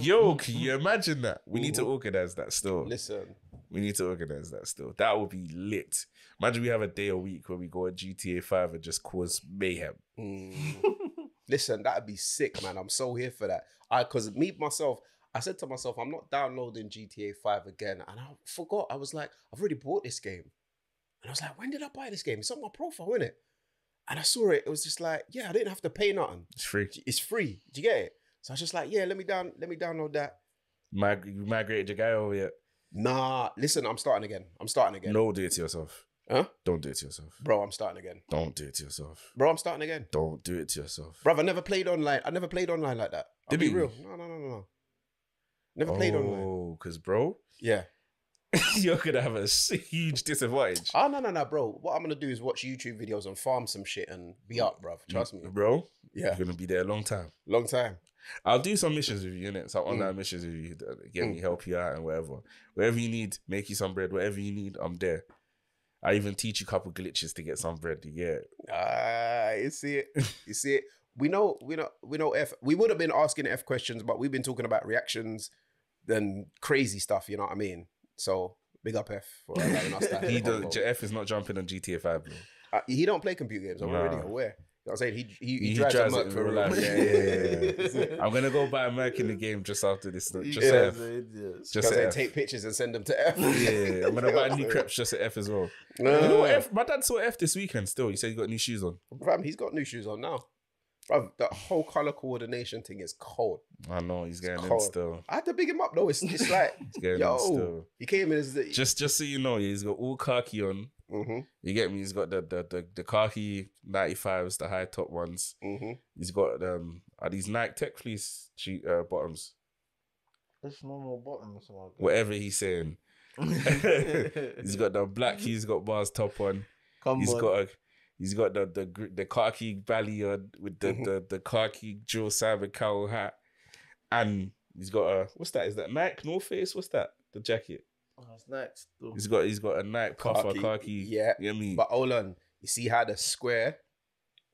Yo, can you imagine that? We need to organize that still. Listen. We need to organize that still. That would be lit. Imagine we have a day a week where we go on GTA 5 and just cause mayhem. Listen, that would be sick, man. I'm so here for that. I said to myself, I'm not downloading GTA 5 again. And I forgot. I was like, I've already bought this game. And I was like, when did I buy this game? It's on my profile, isn't it? And I saw it. It was just like, yeah, I didn't have to pay nothing. It's free. It's free. Do you get it? So I was just like, yeah, let me download that. You migrated your guy over yet? Nah, listen, I'm starting again. No, do it to yourself. Huh? Don't do it to yourself. Bro, I'm starting again. Don't do it to yourself. Bro, I'm starting again. Don't do it to yourself. Bro, I never played online. I never played online like that. I'll be real. No. Never played online. Oh, because, bro. Yeah. you're gonna have a huge disadvantage. Oh no, bro. What I'm gonna do is watch YouTube videos and farm some shit and be up, bro. Trust me, bro. Yeah, you're gonna be there a long time. Long time. I'll do some missions with you, innit? Some online missions with you. Get me, help you out, and whatever. Wherever you need, make you some bread. Whatever you need, I'm there. I even teach you a couple glitches to get some bread. Yeah. You see it. You see it. We know. We would have been asking F questions, but we've been talking about reactions and crazy stuff. You know what I mean? So big up F for letting us that. F is not jumping on GTA 5, bro. He don't play computer games. I'm already aware. You know what I'm saying? He drives a Merc for real life. Yeah. I'm gonna go buy a Merc in the game just after this. Just take pictures and send them to F. Yeah, I'm gonna buy new crepes just at F as well. You know what, F? My dad saw F this weekend. Still, he said he got new shoes on. Fam, he's got new shoes on now. Bro, that whole color coordination thing is cold. I know he's getting in still. I had to big him up though. It's like yo, he came in as just so you know, he's got all khaki on. You get me? He's got the khaki 95s, the high top ones. He's got are these Nike Tech Fleece bottoms? It's normal bottoms. Whatever he's saying. He's got the black. He's got bars top on. He's got the khaki balion with the khaki drill cyber cowl hat, and he's got a what's that? Is that Nike North Face? What's that? The jacket. Oh, it's Nike. He's got a Nike puffer khaki. Yeah, you know what I mean? But hold on, you see how the square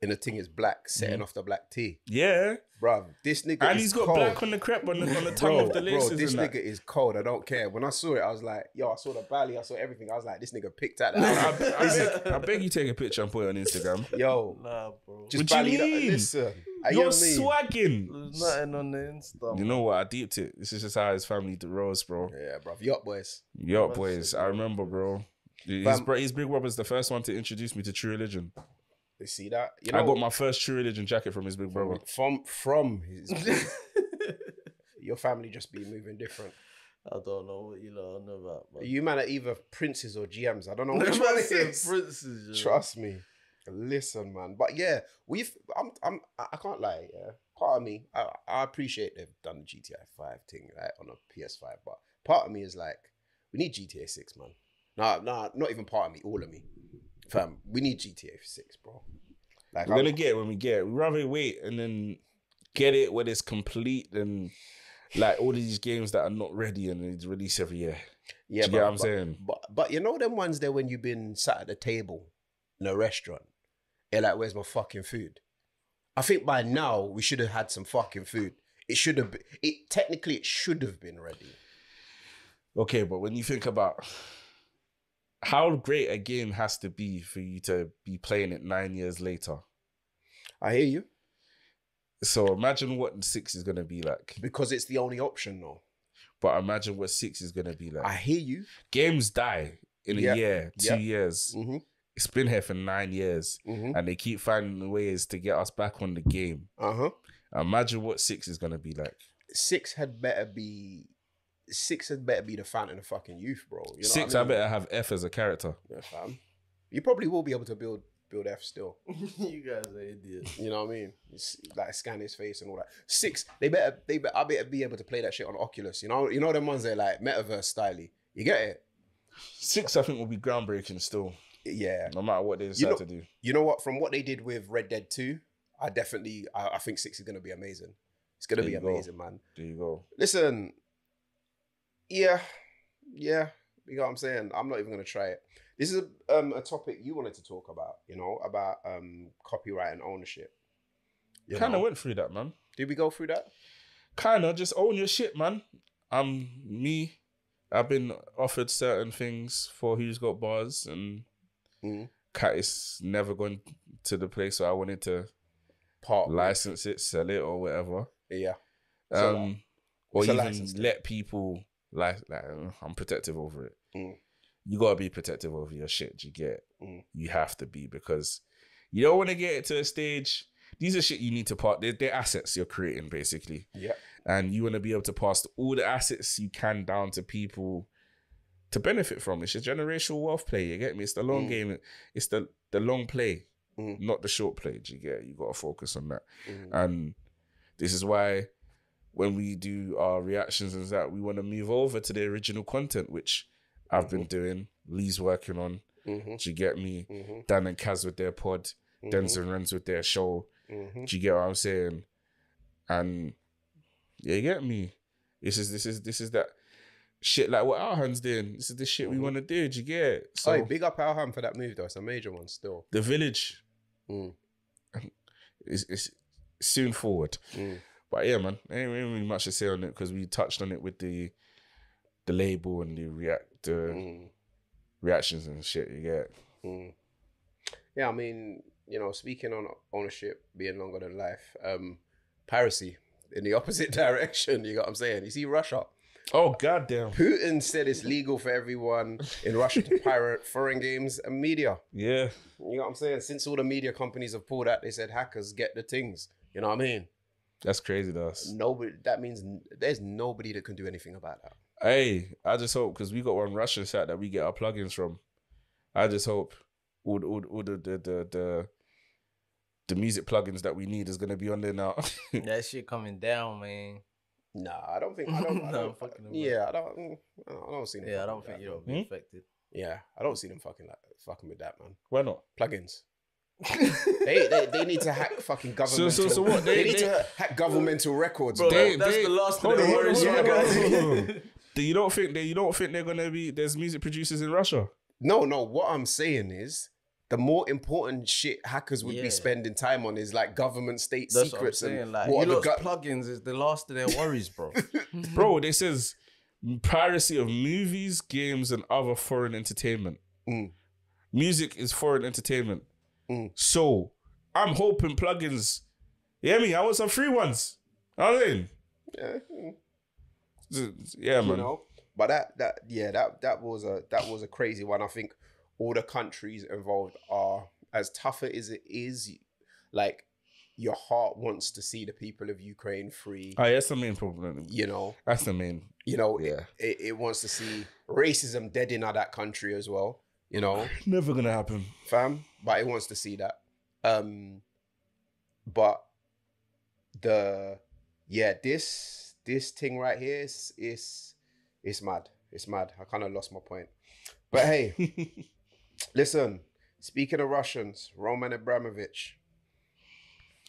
in the thing is black, setting off the black tee. Yeah, bro, this nigga and he's got cold. Black on the crepe on the tongue of the laces. Bro, this nigga is cold. I don't care. When I saw it, I was like, yo, I saw the belly, I saw everything. I was like, this nigga picked out that. I beg you, take a picture and put it on Instagram. Yo, nah, bro. Just what you mean? Listen, you're swagging. There's nothing on the Insta. You know what? I deeped it. This is just how his family rolls, bro. Yeah, bro. Yacht boys. Yacht boys. I remember, bro. His big brother's the first one to introduce me to true religion. You see that? You know, I got my first true religion jacket from his big brother. From his... Your family just be moving different. I don't know what you lot know about. But... You man are either princes or GMs. I don't know which one it is. Princes, yeah. Trust me. Listen, man. But yeah, I can't lie. Yeah, part of me, I appreciate they've done the GTA 5 thing like on a PS5, but part of me is like, we need GTA 6, man. Nah, not even part of me. All of me. Fam, we need GTA 6, bro. Like, we're gonna get it when we get it. We'd rather wait and then get it when it's complete than like all these games that are not ready and it's released every year. Yeah, you get what I'm saying? But you know them ones there when you've been sat at the table in a restaurant, you're like, where's my fucking food? I think by now we should have had some fucking food. It should have been, technically it should have been ready. Okay, but when you think about how great a game has to be for you to be playing it 9 years later. I hear you. So imagine what 6 is going to be like. Because it's the only option though. But imagine what 6 is going to be like. I hear you. Games die in a year, 2 years. It's been here for 9 years. And they keep finding ways to get us back on the game. Imagine what 6 is going to be like. 6 had better be the fountain of fucking youth, bro. You know 6, I mean? I better have F as a character. Yeah, fam. You probably will be able to build F still. You guys are idiots. You know what I mean? It's like scan his face and all that. 6, I better be able to play that shit on Oculus. You know them ones that are like metaverse styly. You get it? 6, I think, will be groundbreaking still. Yeah. No matter what they decide to do. You know what? From what they did with Red Dead 2, I think 6 is gonna be amazing. It's gonna be amazing, man. There you go. Listen. Yeah, you know what I'm saying? I'm not even going to try it. This is a topic you wanted to talk about, you know, about copyright and ownership. Kind of went through that, man. Did we go through that? Kind of, just own your shit, man. I've been offered certain things for Who's Got Bars, and Cat is never going to the place where I wanted to license it, sell it, or whatever. Yeah. Or even let people... Like I'm protective over it. You gotta be protective over your shit. Do you get it? You have to be, because you don't want to get it to a stage. These are shit you need to pass. They're assets you're creating, basically. Yeah. And you want to be able to pass all the assets you can down to people to benefit from. It's your generational wealth play. You get me? It's the long game. It's the long play, not the short play. Do you get it? You gotta focus on that. And this is why, when we do our reactions and that, we want to move over to the original content, which I've been doing, Lee's working on. Do you get me? Dan and Kaz with their pod, Denz and Renz with their show. Do you get what I'm saying? And yeah, you get me. This is that shit like what Alhan's doing. This is the shit we want to do. Do you get it? So big up Alhan for that move though. It's a major one still. The village is soon forward. But yeah, man, ain't really much to say on it because we touched on it with the label and the reactions and shit. You get. Yeah, I mean, you know, speaking on ownership being longer than life, piracy in the opposite direction. You got what I'm saying? You see Russia. Oh, goddamn. Putin said it's legal for everyone in Russia to pirate foreign games and media. Yeah. You know what I'm saying? Since all the media companies have pulled out, they said hackers get the things. You know what I mean? That's crazy to us. Nobody, that means there's nobody that can do anything about that. Hey, I just hope, because we got one Russian site that we get our plugins from. I just hope all the music plugins that we need is going to be on there now. That shit coming down, man. Nah, I don't think. I don't see them. Yeah, I don't think you'll be affected. Yeah, I don't see them fucking with that, man. Why not? Plugins. they need to hack fucking governmental. So what? They need to hack governmental records. Bro, that's the last thing. You don't think they're gonna be? There's music producers in Russia. No. What I'm saying is, the more important shit hackers would be spending time on is like government state secrets. What I'm saying, like, what you lot's plugins is the last of their worries, bro. Bro, this is piracy of movies, games, and other foreign entertainment. Music is foreign entertainment. So I'm hoping plugins. You hear me? I want some free ones. I mean, yeah, man. You know, but that was a crazy one. I think all the countries involved are, as tough as it is, like, your heart wants to see the people of Ukraine free. Oh, that's the main problem. You know? That's the main. You know, it wants to see racism dead in that country as well. You know? Never gonna happen. Fam? But it wants to see that. But this thing right here is mad. It's mad. I kind of lost my point. But hey... Listen, speaking of Russians, Roman Abramovich,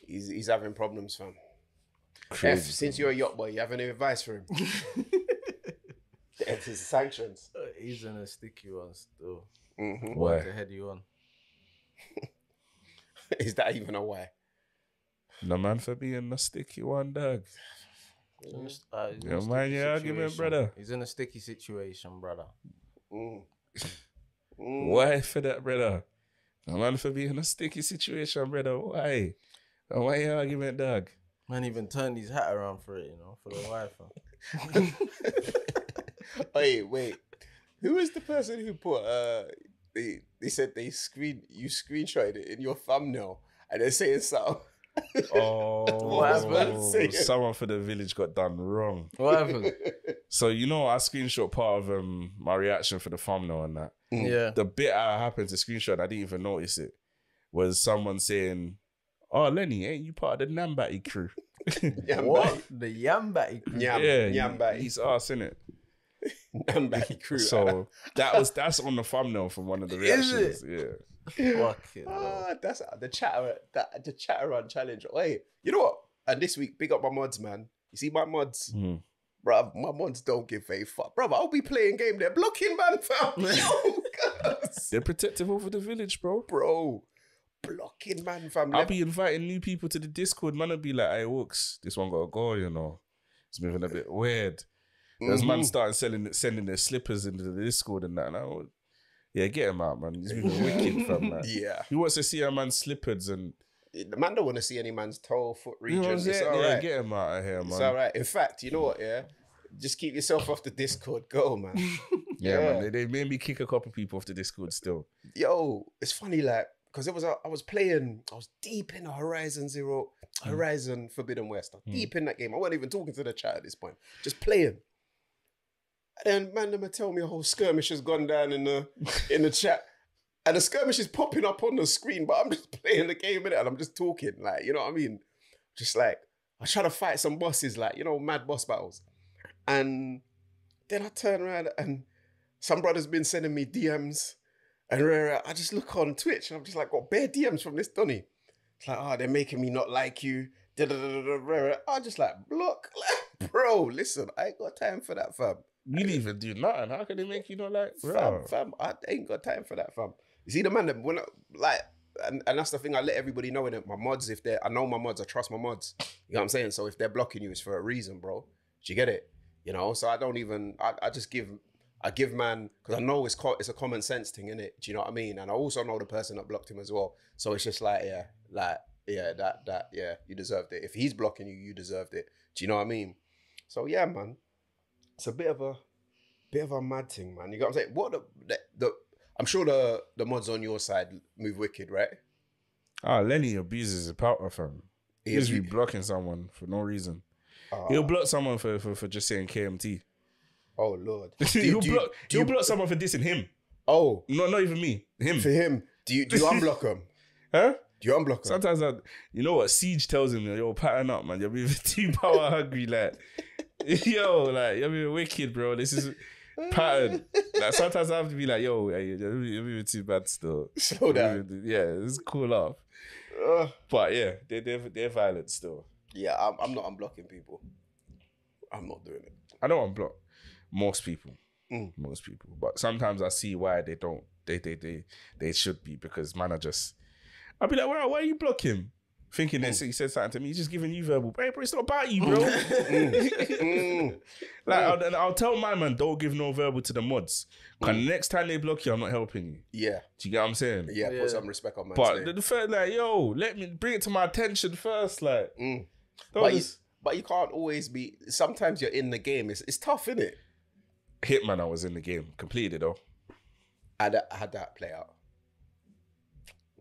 he's having problems, fam. Crazy. Since you're a yacht boy, you have any advice for him? It's his sanctions. He's in a sticky one still. What the head you on? Is that even a why? No man for being a sticky one, dog. Don't mind your argument, brother. He's in a sticky situation, brother. Why for that, brother? No man for being in a sticky situation, brother. Why? Why your argument, dog? Man even turned his hat around for it, you know, for the wife. Wait. Who is the person who put they said you screenshotted it in your thumbnail and they're saying something? Someone for the village got done wrong. What happened? So you know, I screenshot part of my reaction for the thumbnail and that. Yeah. The bit I happened to screenshot, I didn't even notice it, was someone saying, "Oh, Lenny, ain't you part of the Nambati crew?" What? The Yambati crew? Yambati. He's arse, innit? Nambati crew. So that's on the thumbnail from one of the reactions. Is it? Yeah. Fucking that's the chatter on challenge. Hey, you know what? And this week, big up my mods, man. You see my mods, bruv. My mods don't give a fuck, bruv. I'll be playing game. They're blocking, man. Fam. They're protective over the village, bro. Bro, blocking, man. Fam. I'll be inviting new people to the Discord. Man, I'll be like, "Hey, Walkz, this one gotta go. You know, it's moving a bit weird." There's man starting sending their slippers into the Discord and that. And yeah, get him out, man. He's been wicked, fam, man. Yeah. He wants to see a man's slippers and... The man don't want to see any man's toe, foot region. You know, it's all right. Get him out of here, man. It's all right. In fact, you know what, yeah? Just keep yourself off the Discord. Go, man. Man. They made me kick a couple of people off the Discord still. Yo, it's funny, like, because I was deep in the Horizon Forbidden West. I was deep in that game. I wasn't even talking to the chat at this point. Just playing. And man, them tell me a whole skirmish has gone down in the chat, and the skirmish is popping up on the screen. But I'm just playing the game in it, and I'm just talking, like, you know what I mean. Just like I try to fight some bosses, like, you know, mad boss battles, and then I turn around and Some brothers been sending me DMs and I just look on Twitch and I'm just like, got bare DMs from this Donny. It's like, oh, they're making me not like you. I'm just like, block. Like, bro, listen, I ain't got time for that, fam. You didn't even do nothing. How can they make you not like, bro? Fam, I ain't got time for that, fam. You see the man, when I, like, and that's the thing I let everybody know in it. My mods, if they're, I know my mods, I trust my mods. You know what I'm saying? So if they're blocking you, it's for a reason, bro. Do you get it? You know, so I don't even, I just give, I give man, because I know it's a common sense thing, innit? Do you know what I mean? And I also know the person that blocked him as well. So it's just like, yeah, yeah, you deserved it. If he's blocking you, you deserved it. Do you know what I mean? So yeah, man, it's a bit of a mad thing, man. You got what I'm saying? What the I'm sure the mods on your side move wicked, right? Ah, Lenny abuses the power of him. He's be blocking someone for no reason. He'll block someone for just saying KMT. Oh Lord! He'll block someone for dissing him. Oh, no, not even me. Him for him. Do you unblock him? Huh? Do you unblock him? Sometimes I, you know what Siege tells him, yo, pattern up, man. You're being too power hungry, like yo, like you're being wicked, bro. This is pattern. Like sometimes I have to be like, yo, you're being too bad still. Slow down. Yeah, it's cool off. But yeah, they're violent still. Yeah, I'm not unblocking people. I'm not doing it. I don't unblock most people, most people. But sometimes I see why they don't. They should be, because man, I'll be like, why are you blocking? Thinking that he said something to me, he's just giving you verbal. Hey, bro, it's not about you, bro. Like I'll tell my man, don't give no verbal to the mods. Because next time they block you, I'm not helping you. Yeah. Do you get what I'm saying? Yeah, yeah. Put some respect on my But the fact like, yo, let me bring it to my attention first, like. But you can't always be. Sometimes you're in the game. It's tough, isn't it? Hitman, I was in the game. Completed it though. I had that play out.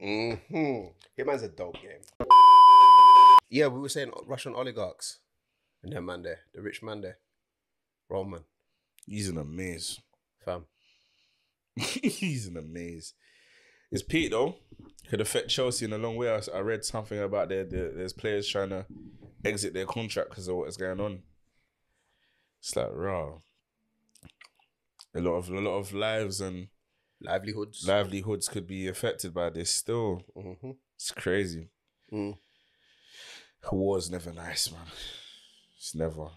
Hitman's a dope game. Yeah, we were saying Russian oligarchs and that man there, the rich man there, Roman. He's in a maze, fam. He's in a maze. His Pete though could affect Chelsea in a long way. I read something about there's players trying to exit their contract because of what's going on. It's like raw. A lot of lives and livelihoods could be affected by this still. It's crazy. War's never nice, man. It's never.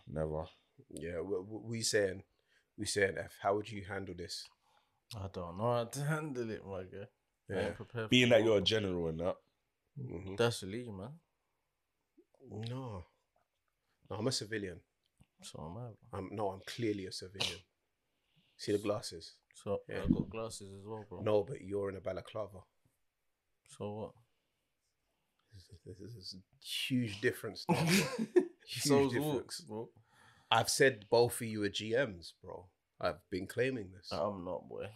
Yeah, we saying F, how would you handle this? I don't know how to handle it, my guy. Yeah, being that you're a general and that. That's illegal, man. No, I'm a civilian. So am I. I'm clearly a civilian. See the glasses? So yeah. I've got glasses as well, bro. No, but you're in a balaclava. So what? This is a huge difference. Huge difference, bro. I've said both of you are GMs, bro. I've been claiming this. I'm not, boy.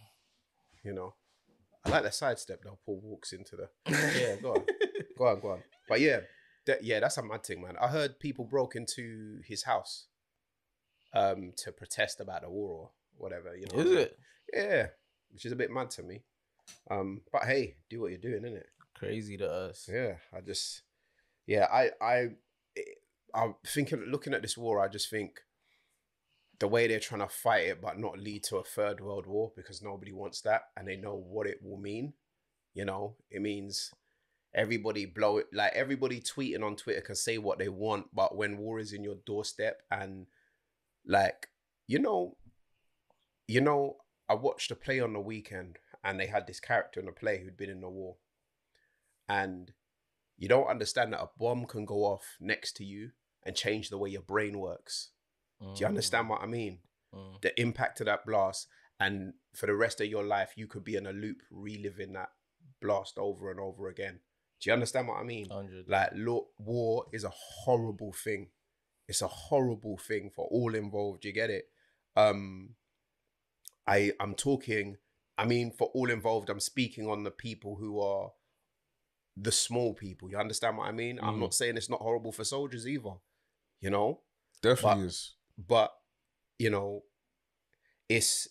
You know, I like the sidestep though. Paul walks into the. Yeah, go on. But yeah, that's a mad thing, man. I heard people broke into his house, to protest about the war or whatever. You know, is it? Yeah, which is a bit mad to me. But hey, do what you're doing, innit? Crazy to us. Yeah, I'm thinking, looking at this war, I just think the way they're trying to fight it, but not lead to a third world war, because nobody wants that, and they know what it will mean. You know, it means everybody blow it, like everybody tweeting on Twitter can say what they want, but when war is in your doorstep and like, you know, I watched a play on the weekend and they had this character in the play who'd been in the war, and you don't understand that a bomb can go off next to you and change the way your brain works. Do you understand what I mean? The impact of that blast, and for the rest of your life, you could be in a loop reliving that blast over and over again. Do you understand what I mean? 100. Like, war is a horrible thing. It's a horrible thing for all involved. Do you get it? I'm talking, I mean, for all involved, I'm speaking on the people who are the small people. You understand what I mean? I'm not saying it's not horrible for soldiers either, you know? Definitely is. But, you know, it's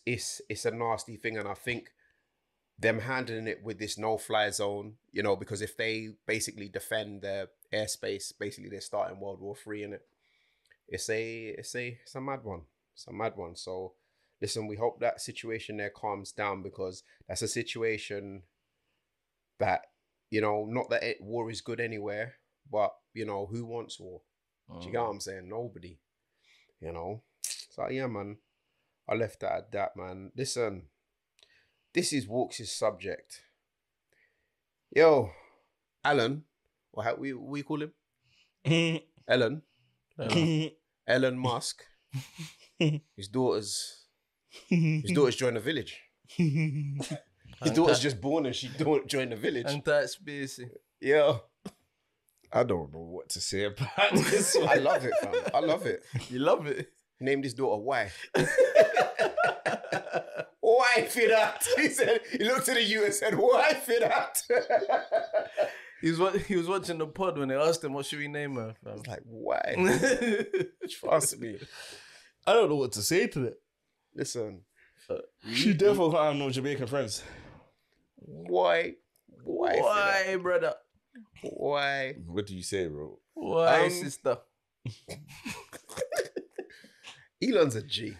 a nasty thing. And I think them handling it with this no-fly zone, you know, because if they basically defend their airspace, basically they're starting World War III in it. It's a mad one. So listen, we hope that situation there calms down, because that's a situation that, you know, not that war is good anywhere, but, you know, who wants war? Do you get what I'm saying? Nobody, you know? So, yeah, man, I left that at that, man. Listen, this is Walkz's subject. Yo, Alan, or how we call him? Ellen. Elon Musk. His daughter's joined the village. His daughter's just born and she joined the village. And that's busy. Yeah. I don't know what to say about this one. I love it, fam. I love it. You love it? Named his daughter Why. Why fit out? He said, he looked at the U and said, why fit out? He was watching the pod when they asked him, what should we name her? I was like, why? Trust me. I don't know what to say to that. Listen. She definitely can't have no Jamaican friends. Why? Why, brother? Why? What do you say, bro? Why, sister? Elon's a G.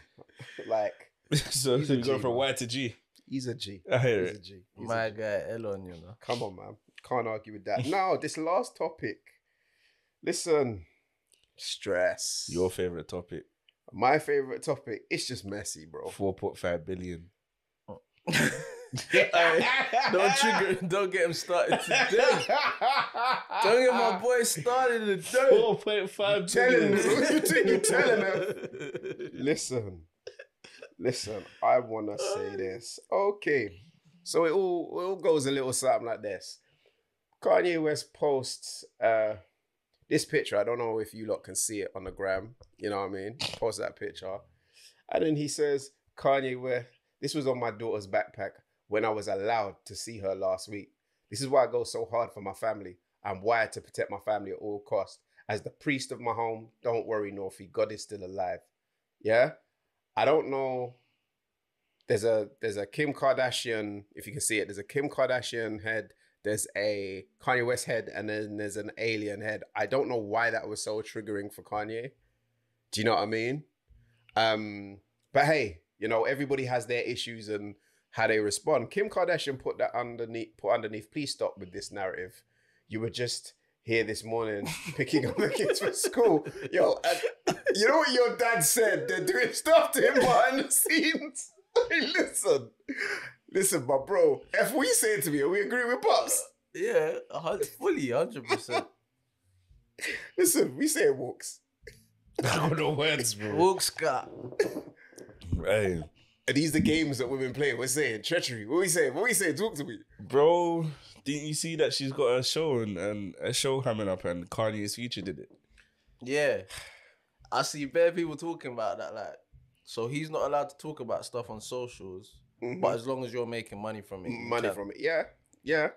Like, so he's going from Y to G. He's a G. I hear it. He's a G. My guy, Elon, you know. Come on, man. Can't argue with that. Now, this last topic. Listen. Stress. Your favorite topic. My favorite topic. It's just messy, bro. 4.5 billion. Oh. Don't trigger. Don't get him started today. Don't get my boy started today. 4.5 billion. You tell him. Listen. Listen, I want to say this. Okay. So it all goes a little something like this. Kanye West posts this picture. I don't know if you lot can see it on the gram. You know what I mean? Post that picture. And then he says, Kanye West, this was on my daughter's backpack when I was allowed to see her last week. This is why I go so hard for my family. I'm wired to protect my family at all costs. As the priest of my home, don't worry, Northie. God is still alive. Yeah? I don't know. There's a Kim Kardashian, if you can see it, there's a Kim Kardashian head, there's a Kanye West head, and then there's an alien head. I don't know why that was so triggering for Kanye. Do you know what I mean? But hey, you know, everybody has their issues and how they respond. Kim Kardashian put that underneath, please stop with this narrative. You were just here this morning picking up the kids from school. Yo, you know what your dad said? They're doing stuff to him behind the scenes. Hey, listen, my bro. F what you saying to me? Are we agreeing with Pops? Yeah, fully, 100%. Listen, we say Walkz. I don't know words, bro. Walkz got. Right. Are these the games that women play? We're saying treachery. What are we saying? What are we saying? Talk to me, bro. Didn't you see that she's got a show and a show coming up, and Kanye's featured in it? Yeah, I see bare people talking about that, like. So he's not allowed to talk about stuff on socials, but as long as you're making money from it. Yeah. You know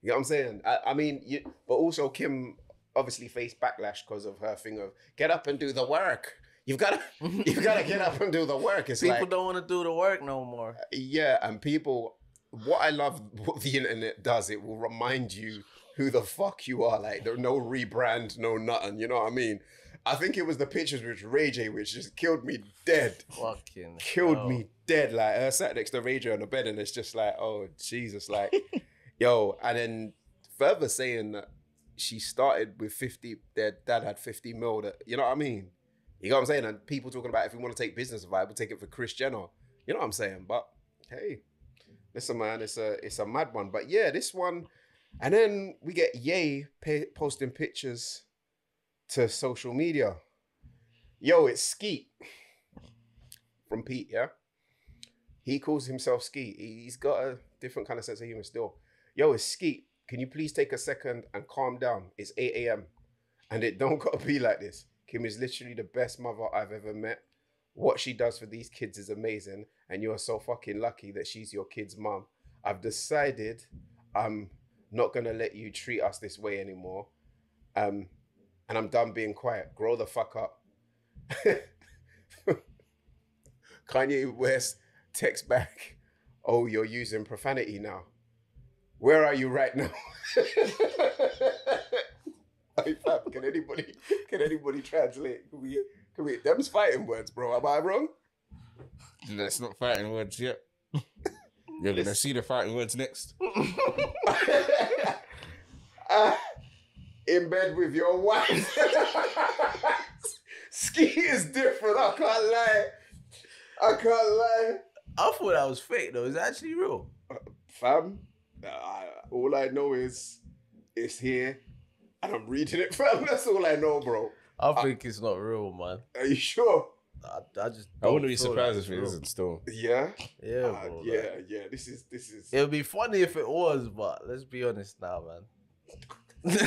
what I'm saying? I mean, but also Kim obviously faced backlash because of her thing of, get up and do the work. You've got to get up and do the work. It's people like, don't want to do the work no more. Yeah, and people, what I love, what the internet does, it will remind you who the fuck you are. Like, there's no rebrand, no nothing, you know what I mean? I think it was the pictures with Ray J, which just killed me dead. Fucking killed me dead. Like, her sat next to Ray J on the bed, and it's just like, oh, Jesus, like, yo. And then further saying that she started with 50, their dad had 50 mil, that, you know what I mean? You know what I'm saying? And people talking about, if we want to take business advice, we'll take it for Kris Jenner. You know what I'm saying? But, hey, listen, man, it's a mad one. But yeah, this one, and then we get Ye posting pictures to social media. Yo, it's Skete from Pete, yeah? He calls himself Skete. He's got a different kind of sense of humor still. Yo, it's Skete. Can you please take a second and calm down? It's 8 a.m. and it don't gotta be like this. Kim is literally the best mother I've ever met. What she does for these kids is amazing, and you're so fucking lucky that she's your kid's mom. I've decided I'm not gonna let you treat us this way anymore. And I'm done being quiet. Grow the fuck up. Kanye West texts back, oh, you're using profanity now. Where are you right now? Can anybody translate? Them's fighting words, bro. Am I wrong? That's not fighting words yet. You're gonna see the fighting words next. In bed with your wife. Skete is different. I can't lie. I can't lie. I thought that was fake though. Is that actually real? Fam, all I know is it's here, and I'm reading it, fam. That's all I know, bro. I think it's not real, man. Are you sure? I just. I wouldn't be surprised if it isn't still. Yeah. Yeah. Bro, yeah. Like, yeah. This is. It would be funny if it was, but let's be honest now, man. Look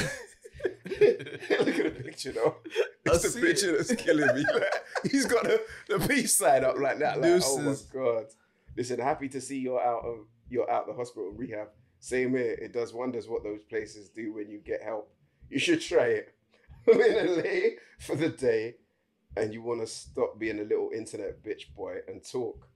at the picture though. That's the picture that's killing me. Like, he's got the peace sign up like that. Like, oh my god! Listen, happy to see you're out the hospital rehab. Same here. It does wonders what those places do when you get help. You should try it. I'm in LA for the day, and you want to stop being a little internet bitch boy and talk.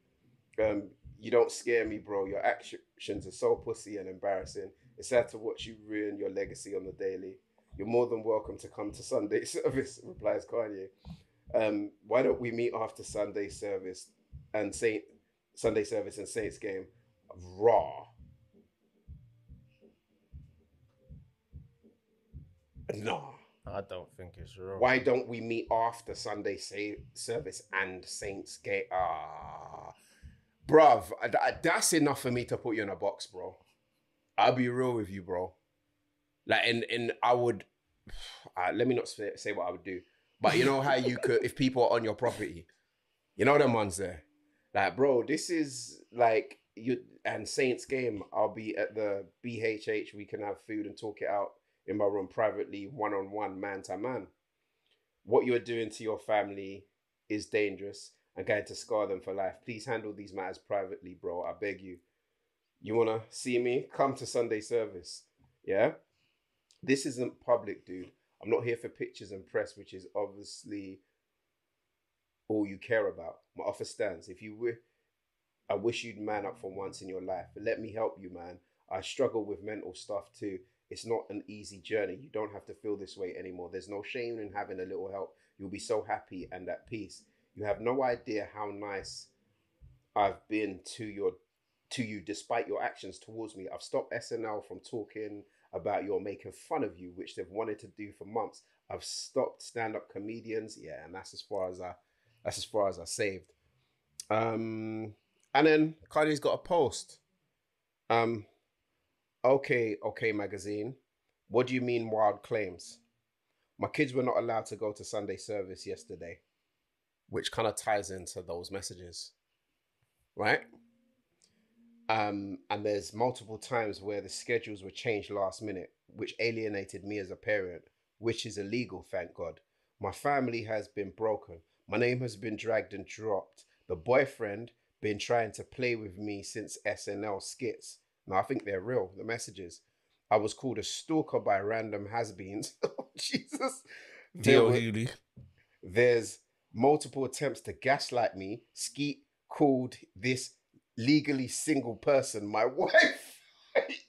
You don't scare me, bro. Your actions are so pussy and embarrassing. It's sad to watch you ruin your legacy on the daily. You're more than welcome to come to Sunday service, replies Kanye. Why don't we meet after Sunday service and Saints game? Raw. No. I don't think it's raw. Why don't we meet after Sunday service and Saints game? Ah, bruv, that's enough for me to put you in a box, bro. I'll be real with you, bro. Like, and I would, let me not say what I would do, but you know how you could, if people are on your property, you know them ones there. Like, bro, this is like, you and Saints game, I'll be at the BHH, we can have food and talk it out in my room privately, one-on-one, man to man. What you're doing to your family is dangerous and going to scar them for life. Please handle these matters privately, bro, I beg you. You wanna see me? Come to Sunday service, yeah? This isn't public, dude. I'm not here for pictures and press, which is obviously all you care about. My offer stands. If you were, I wish you'd man up for once in your life, but let me help you, man. I struggle with mental stuff too. It's not an easy journey. You don't have to feel this way anymore. There's no shame in having a little help. You'll be so happy and at peace. You have no idea how nice I've been to you despite your actions towards me. I've stopped SNL from talking about you're making fun of you, which they've wanted to do for months. I've stopped stand-up comedians, yeah, and that's as far as I saved. And then Kanye's got a post. Okay, magazine. What do you mean wild claims? My kids were not allowed to go to Sunday service yesterday, which kind of ties into those messages, right? And there's multiple times where the schedules were changed last minute, which alienated me as a parent, which is illegal, thank God. My family has been broken. My name has been dragged and dropped. The boyfriend been trying to play with me since SNL skits. Now, I think they're real, the messages. I was called a stalker by random has-beens. Oh, Jesus. There's multiple attempts to gaslight me. Skete called this legally single person my wife.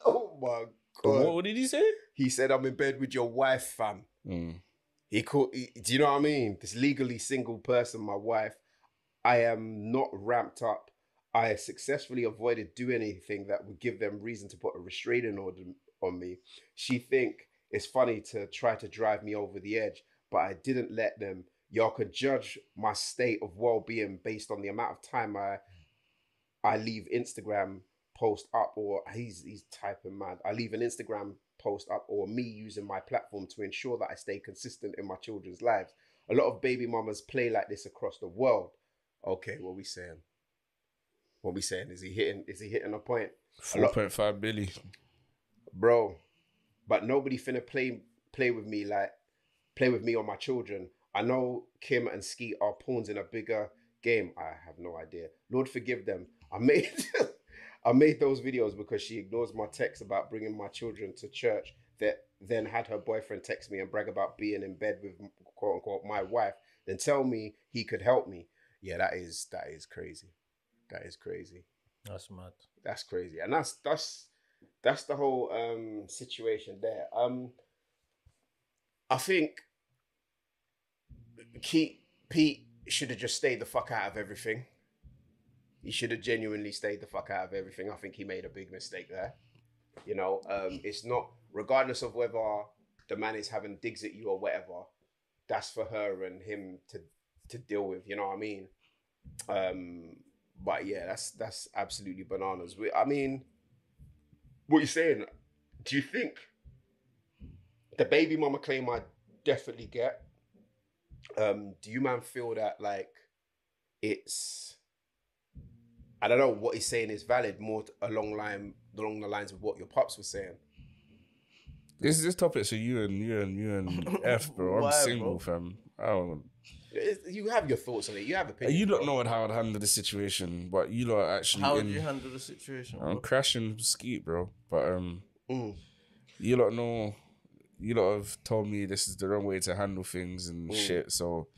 Oh my god, what did he say? He said, I'm in bed with your wife, fam. Do you know what I mean? This legally single person my wife. I am not ramped up. I successfully avoided doing anything that would give them reason to put a restraining order on me. She think it's funny to try to drive me over the edge, but I didn't let them. Y'all could judge my state of well-being based on the amount of time I leave Instagram post up, or he's typing mad. I leave an Instagram post up, or me using my platform to ensure that I stay consistent in my children's lives. A lot of baby mamas play like this across the world. Okay, what are we saying? What are we saying? Is he hitting a point? 4.5 billion. Bro, but nobody finna play with me or my children. I know Kim and Skete are pawns in a bigger game. I have no idea. Lord forgive them. I made those videos because she ignores my text about bringing my children to church, that then had her boyfriend text me and brag about being in bed with, quote unquote, my wife, then tell me he could help me. Yeah, that is crazy. That is crazy. That's mad. That's crazy. And that's the whole situation there. I think Pete should have just stayed the fuck out of everything. He should have genuinely stayed the fuck out of everything. I think he made a big mistake there. You know, it's not, regardless of whether the man is having digs at you or whatever, that's for her and him to deal with, you know what I mean? But yeah, that's absolutely bananas. I mean, what you're saying, do you think the baby mama claim I definitely get? Do you man feel that like it's, I don't know, what he's saying is valid more along the lines of what your pops were saying? This is this topic, so you and F, bro. I'm single, fam. I don't. You have your thoughts on it. You have opinions. You don't know how I'd handle the situation, but you lot actually. How would you handle the situation? I'm crashing Skete, bro. But you lot know. You lot have told me this is the wrong way to handle things and shit. So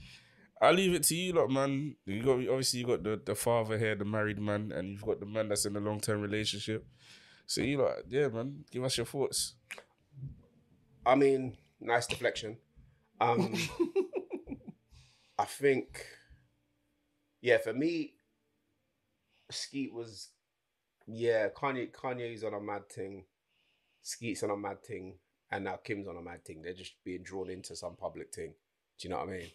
I leave it to you lot, man. You got, obviously you got the father here, the married man, and you've got the man that's in a long-term relationship. So you lot, yeah, man, give us your thoughts. I mean, nice deflection. I think, yeah, for me, Skete was, yeah, Kanye's on a mad thing. Skete's on a mad thing. And now Kim's on a mad thing. They're just being drawn into some public thing. Do you know what I mean?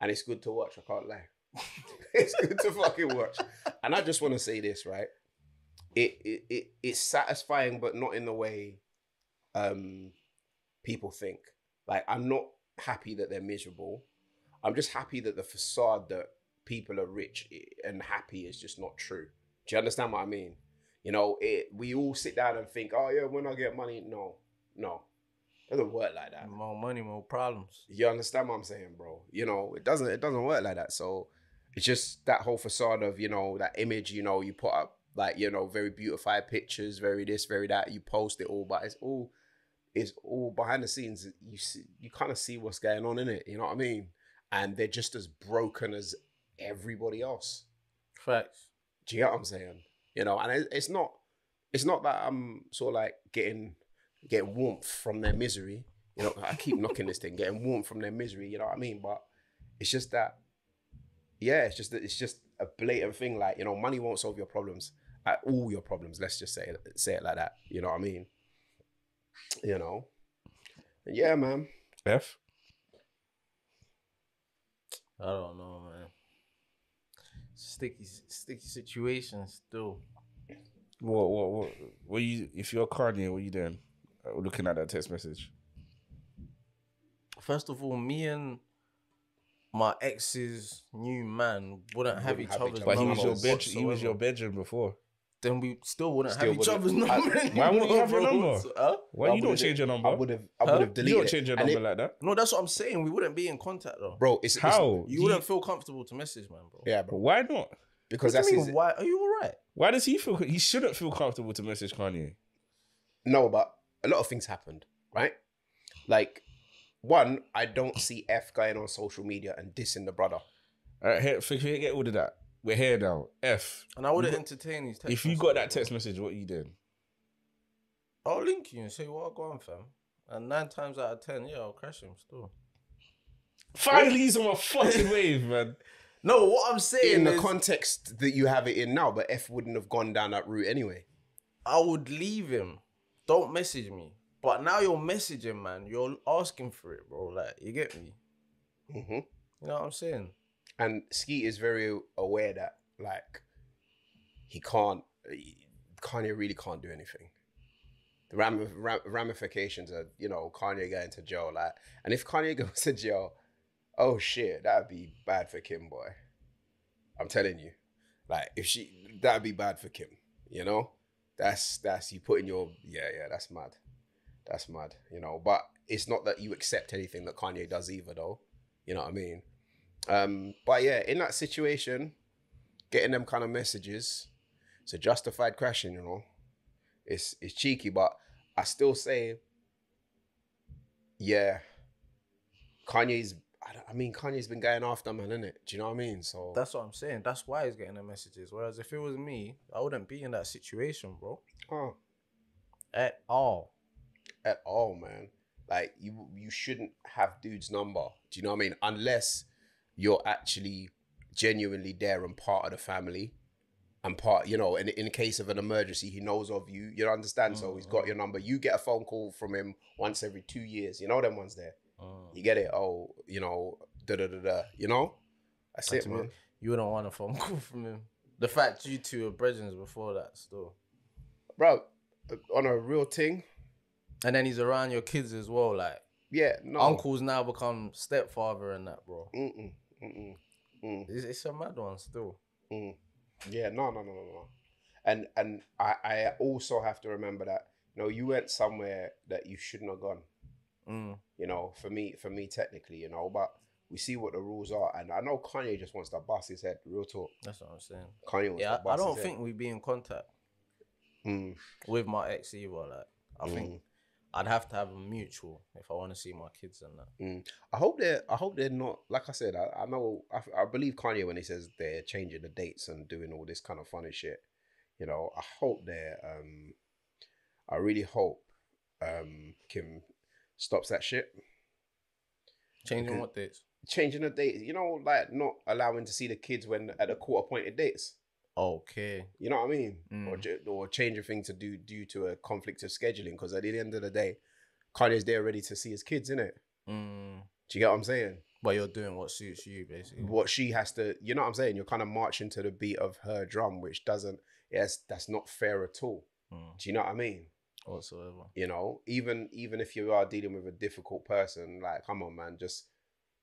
And it's good to watch, I can't lie. It's good to fucking watch. And I just want to say this, right? It's satisfying, but not in the way people think. Like, I'm not happy that they're miserable. I'm just happy that the facade that people are rich and happy is just not true. Do you understand what I mean? You know, we all sit down and think, oh yeah, when I get money, no. It doesn't work like that. More money, more problems. You understand what I'm saying, bro? You know, it doesn't work like that. So it's just that whole facade of, you know, that image, you know, you put up like, you know, very beautified pictures, very this, very that. You post it all, but it's all behind the scenes. You kind of see what's going on in it. You know what I mean? And they're just as broken as everybody else. Facts. Do you get what I'm saying? You know, and it's not that I'm sort of like getting warmth from their misery. You know, I keep knocking this thing, getting warmth from their misery, you know what I mean? But it's just that, yeah, it's just a blatant thing. Like, you know, money won't solve your problems, like all your problems. Let's just say it like that. You know what I mean? You know? Yeah, man. F? I don't know, man. Sticky situation still. What? What you, if you're Kanye, what are you doing? Looking at that text message. First of all, me and my ex's new man wouldn't have each other's numbers. But he was your bedroom before. Then we still wouldn't have each other's numbers. Why wouldn't you have your number? Huh? Why you don't change your number? I would have deleted it. You don't change your number like that. No, that's what I'm saying. We wouldn't be in contact though. Bro, it's how? You wouldn't feel comfortable to message, man, bro. Yeah, bro. Why not? Because that's his... Why? Are you all right? Why does he feel... He shouldn't feel comfortable to message Kanye. No, but a lot of things happened, right? Like, one, I don't see F going on social media and dissing the brother. All right, here, forget all of that. We're here now. F. And I wouldn't entertain these text messages. If you got that text message, what are you doing? I'll link you and say, well, go on, fam. And 9 times out of 10, yeah, I'll crash him still. Finally, he's on my fucking wave, man. No, what I'm saying is... In the context that you have it in now, but F wouldn't have gone down that route anyway. I would leave him. Don't message me. But now you're messaging, man. You're asking for it, bro. Like, you get me? Mm-hmm. You know what I'm saying? And Skete is very aware that, like, Kanye really can't do anything. The ramifications are, you know, Kanye going to jail. Like, and if Kanye goes to jail... Oh shit, that'd be bad for Kim, boy. I'm telling you, like that'd be bad for Kim. You know, that's you putting your yeah. That's mad. You know, but it's not that you accept anything that Kanye does either, though. You know what I mean? But yeah, in that situation, getting them kind of messages, it's a justified crashing. You know, it's cheeky, but I still say, yeah, Kanye's been going after man, innit? Do you know what I mean? So that's what I'm saying. That's why he's getting the messages. Whereas if it was me, I wouldn't be in that situation, bro. Oh. At all. At all, man. Like, you shouldn't have dude's number. Do you know what I mean? Unless you're actually genuinely there and part of the family. and part, you know, in case of an emergency, he knows of you. You understand? So he's got your number. You get a phone call from him once every 2 years. You know them ones there. You get it? Oh, you know, da-da-da-da. You know? That's it, man. Me. You wouldn't want a phone call from him. The fact you two were brethren before that still. Bro, on a real thing. And then he's around your kids as well, like. Yeah, no. Uncle's now become stepfather and that, bro. Mm-mm, mm-mm, mm. It's a mad one still. Mm. Yeah, no. And I also have to remember that, you know, you went somewhere that you shouldn't have gone. Mm. You know, for me technically, you know, but we see what the rules are. And I know Kanye just wants to bust his head, real talk. That's what I'm saying. Kanye wants to bust his head. I don't think we'd be in contact with my ex either. Like, I think I'd have to have a mutual if I want to see my kids and that. I hope they're not, like I said, I believe Kanye when he says they're changing the dates and doing all this kind of funny shit. You know, I hope they're, I really hope Kim stops that shit. Changing what dates? Changing the dates, you know, like not allowing to see the kids when at the court appointed dates. Okay. You know what I mean? Or change a thing to do due to a conflict of scheduling, because at the end of the day, Kanye's there ready to see his kids, innit? Do you get what I'm saying? But you're doing what suits you, basically. What she has to, you know what I'm saying? You're kind of marching to the beat of her drum, which doesn't, yes, that's not fair at all. Do you know what I mean? Whatsoever. You know, even if you are dealing with a difficult person, like, come on, man, just,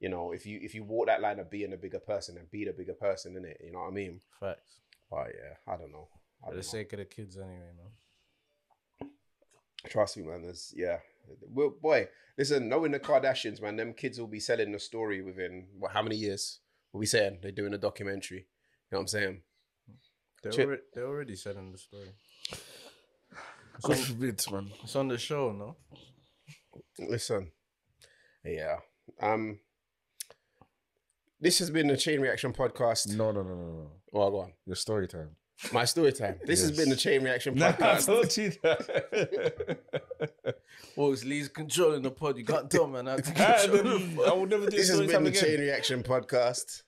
you know, if you walk that line of being a bigger person, then be the bigger person, innit? You know what I mean? Facts. But yeah, I don't know. For the sake of the kids anyway, man. Trust me, man. There's, yeah. Well, boy, listen, knowing the Kardashians, man, them kids will be selling the story within, what, how many years? What we saying? They're doing a documentary. You know what I'm saying? They're already selling the story. It's on the show, no? Listen. Yeah. This has been the Chain Reaction Podcast. No. Well, go on. Your story time. My story time. This has been the Chain Reaction Podcast. No, I told you that. Well, it's Lee's controlling the pod. You can't tell, man. I will never do this. This has been the Chain Reaction Podcast.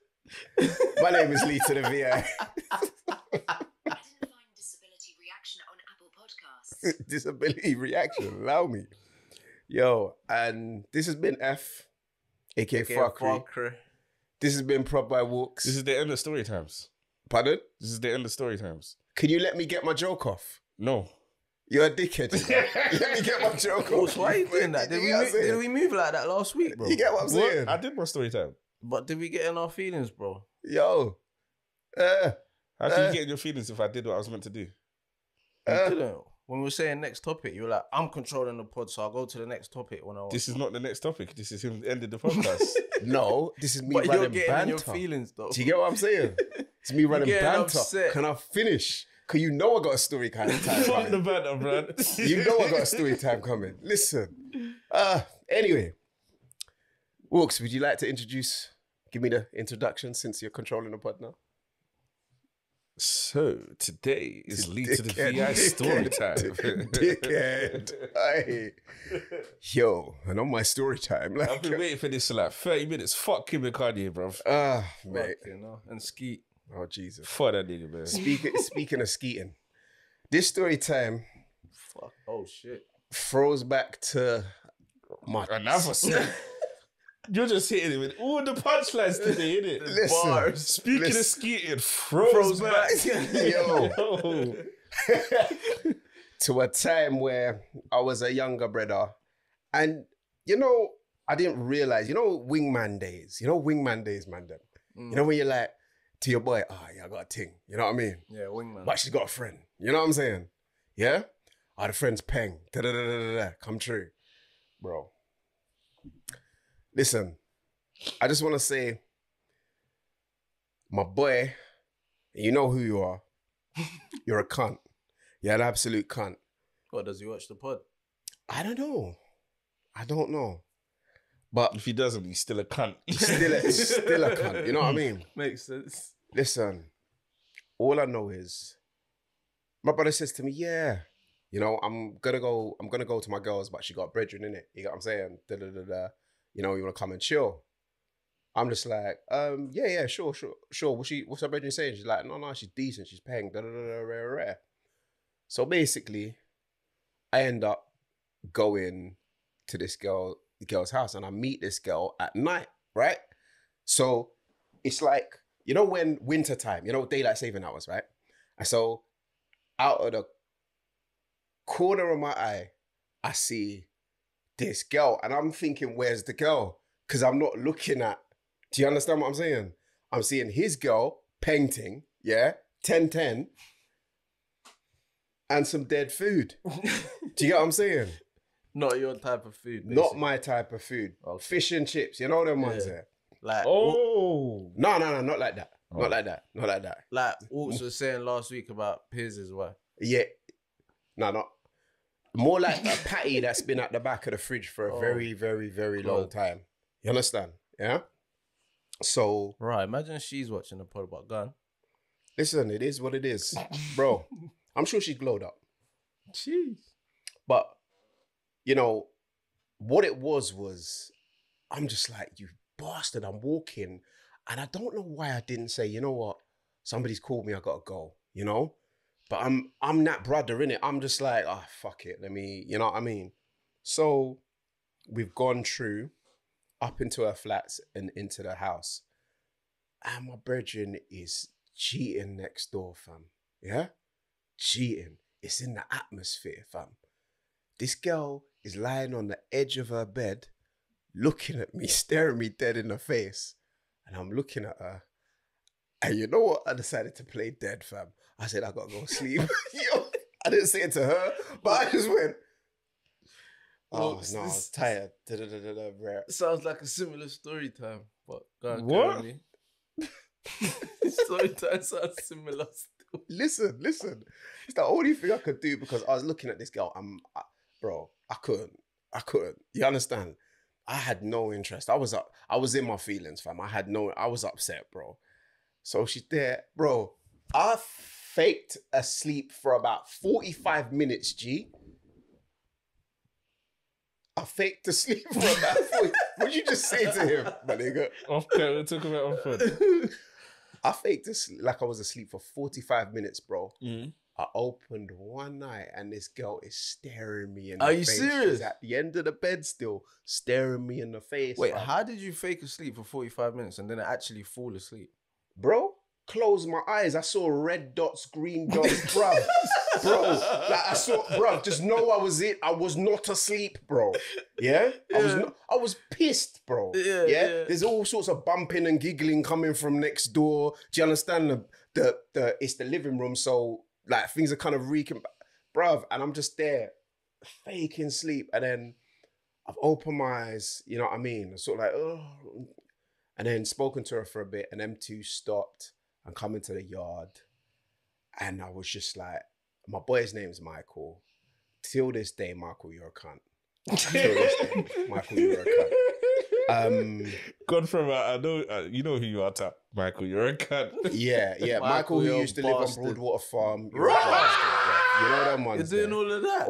My name is Lee to the VI. Disability reaction on Apple Podcasts. Disability reaction. Allow me. Yo, and this has been F, aka Farkry. This has been Prop by Walkz. This is the end of story times. Pardon? This is the end of story times. Can you let me get my joke off? No. You're a dickhead. Let me get my joke off. Why are you doing that? Did we move like that last week, bro? You get what I'm saying? I did my story time. But did we get in our feelings, bro? Yo. How can you get in your feelings if I did what I was meant to do? You didn't. When we were saying next topic, you were like, I'm controlling the pod, so I'll go to the next topic when I want. This is not the next topic. This is him ended the podcast. No, this is me but running you're banter. Your feelings, though. Do you get what I'm saying? It's me running banter. Upset. Can I finish? Because you know I got a story kind of time coming. The banter, man. You know I got a story time coming. Listen. Anyway. Walkz, would you like to introduce, give me the introduction since you're controlling the pod now? So, today is Lead to the VI story time. Dickhead. Yo, and on my story time. Like, I've been waiting for this for like 30 minutes. Fuck Kim and Kanye, bro. Ah, mate. You know, and Skete. Oh, Jesus. Fuck that nigga, man. Speaking of skeeting, this story time. Fuck. Oh, shit. Throws back to my. Another story. You're just hitting it with all the punchlines today, innit? Listen, bars. Speaking of skating, froze back. Yo. To a time where I was a younger brother. And, you know, I didn't realise, you know, wingman days. You know, wingman days, man. You know, when you're like, to your boy, oh, yeah, I got a ting. You know what I mean? Yeah, wingman. But she's got a friend. You know what I'm saying? Yeah? Oh, the friend's peng. Da-da-da-da-da-da. Come true. Bro. Listen, I just want to say, my boy, you know who you are. You're a cunt. You're an absolute cunt. What, does he watch the pod? I don't know. I don't know. But if he doesn't, he's still a cunt. He's still a cunt. You know what I mean? Makes sense. Listen, all I know is, my brother says to me, yeah, you know, I'm gonna go to my girls, but she got brethren in it. You get what I'm saying? Da da da da. You know, you want to come and chill. I'm just like, yeah, sure. What's her bedroom saying? She's like, no, she's decent. She's paying, da da da. So basically, I end up going to this girl's house, and I meet this girl at night, right? So it's like, you know, when winter time, you know, daylight saving hours, right? And so out of the corner of my eye, I see this girl, and I'm thinking, where's the girl? Because I'm not looking at, do you understand what I'm saying? I'm seeing his girl painting, yeah, 1010, and some dead food. Do you get what I'm saying? Not your type of food. Basically. Not my type of food. Okay. Fish and chips, you know them ones there. Like, oh. No, not like that. Oh. Not like that. Like Walkz was saying last week about Piers as well. Yeah. No, not. More like a patty that's been at the back of the fridge for a very, very, very long time. You understand? Yeah? So. Right, imagine she's watching the pod about gun. Listen, it is what it is. Bro, I'm sure she glowed up. Jeez. But, you know, what it was I'm just like, you bastard, I'm walking. And I don't know why I didn't say, you know what? Somebody's called me, I gotta go, you know? But I'm that brother, innit? I'm just like, ah, oh, fuck it. Let me, you know what I mean? So we've gone through up into her flats and into the house. And my brethren is cheating next door, fam. Yeah? Cheating. It's in the atmosphere, fam. This girl is lying on the edge of her bed, looking at me, staring me dead in the face. And I'm looking at her. And you know what? I decided to play dead, fam. I said, I gotta go sleep. Yo, I didn't say it to her, but I just went, I was tired. Sounds like a similar story time, but God, what? Story time sounds similar still. Listen. It's the only thing I could do because I was looking at this girl. Bro, I couldn't. You understand? I had no interest. I was in my feelings, fam. I was upset, bro. So she's there, bro. I faked asleep for about 45 minutes, G. I faked asleep for about 40. What'd you just say to him, my nigga? We'll talk about off camera. I faked asleep, like I was asleep for 45 minutes, bro. Mm. I opened one eye and this girl is staring me in the face. Are you serious? She's at the end of the bed still, staring me in the face. Wait, how did you fake asleep for 45 minutes and then actually fall asleep? Bro, closed my eyes. I saw red dots, green dots, bruv. Bro, like I saw, bruv, just know I was it. I was not asleep, bro. Yeah? I was pissed, bro. Yeah? There's all sorts of bumping and giggling coming from next door. Do you understand? It's the living room, so like things are kind of reeking. Bruv, and I'm just there, faking sleep. And then I've opened my eyes, you know what I mean? I'm sort of like, oh. And then spoken to her for a bit, and them two stopped and come into the yard. And I was just like, my boy's name is Michael. Till this day, Michael, you're a cunt. Till this day, Michael, you're a cunt. God from, I know, you know who you are, Tap. Michael, you're a cunt. Yeah. Michael who used to live on Broadwater Farm. Right. You know that one. You're doing all of that.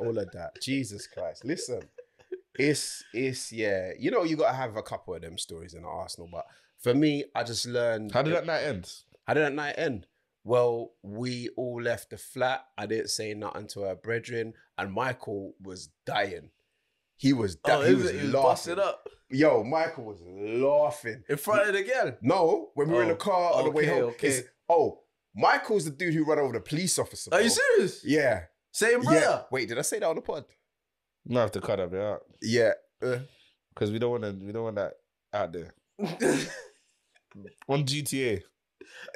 All of that. Jesus Christ. Listen. It's yeah. You know, you got to have a couple of them stories in the arsenal, but for me, I just learned... How did that night end? Well, we all left the flat. I didn't say nothing to her brethren, and Michael was dying. He was dying. He was busted up. Yo, Michael was laughing. In front of the girl? No, when we were in the car on the way home. Okay. Michael's the dude who ran over the police officer. Are you serious? Yeah. Same brother? Yeah. Wait, did I say that on the pod? You have to cut that bit out. Yeah. Because we don't want that out there. On GTA.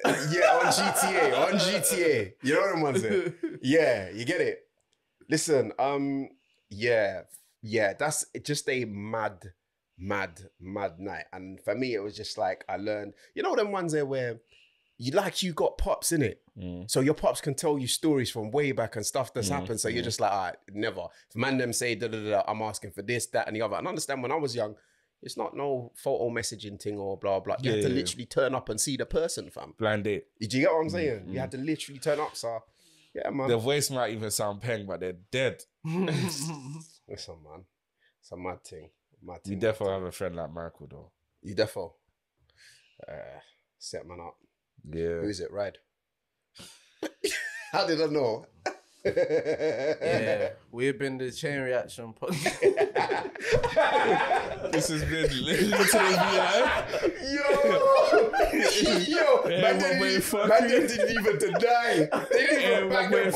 Yeah, on GTA. You know what I'm saying? Yeah, you get it. Listen, yeah, that's just a mad night. And for me, it was just like I learned, you know them ones there where you got pops in it, so your pops can tell you stories from way back and stuff that's happened. So you're just like, all right, never. If man them say da da da, I'm asking for this, that, and the other. And understand when I was young, it's not no photo messaging thing or blah blah. You had to literally turn up and see the person, fam. Blind date. Did you get what I'm saying? You had to literally turn up, so yeah, man. Their voice might even sound peng, but they're dead. Listen, man, it's a mad thing. You definitely have a friend like Marco, though. You definitely set man up. Yeah. Who is it? Ride. How did I know? Yeah, we've been the Chain Reaction podcast. This has been literally yo, man, didn't even to die. They didn't even back the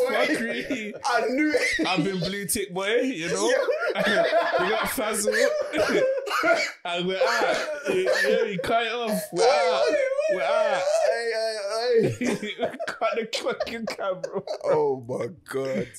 boy. I knew it. I've been Blue Tick Boy, you know. We got Fazal, and we're out. Yeah, we cut it off. We're out. We're out. Hey, hey, hey. Cut the fucking camera. Oh my god.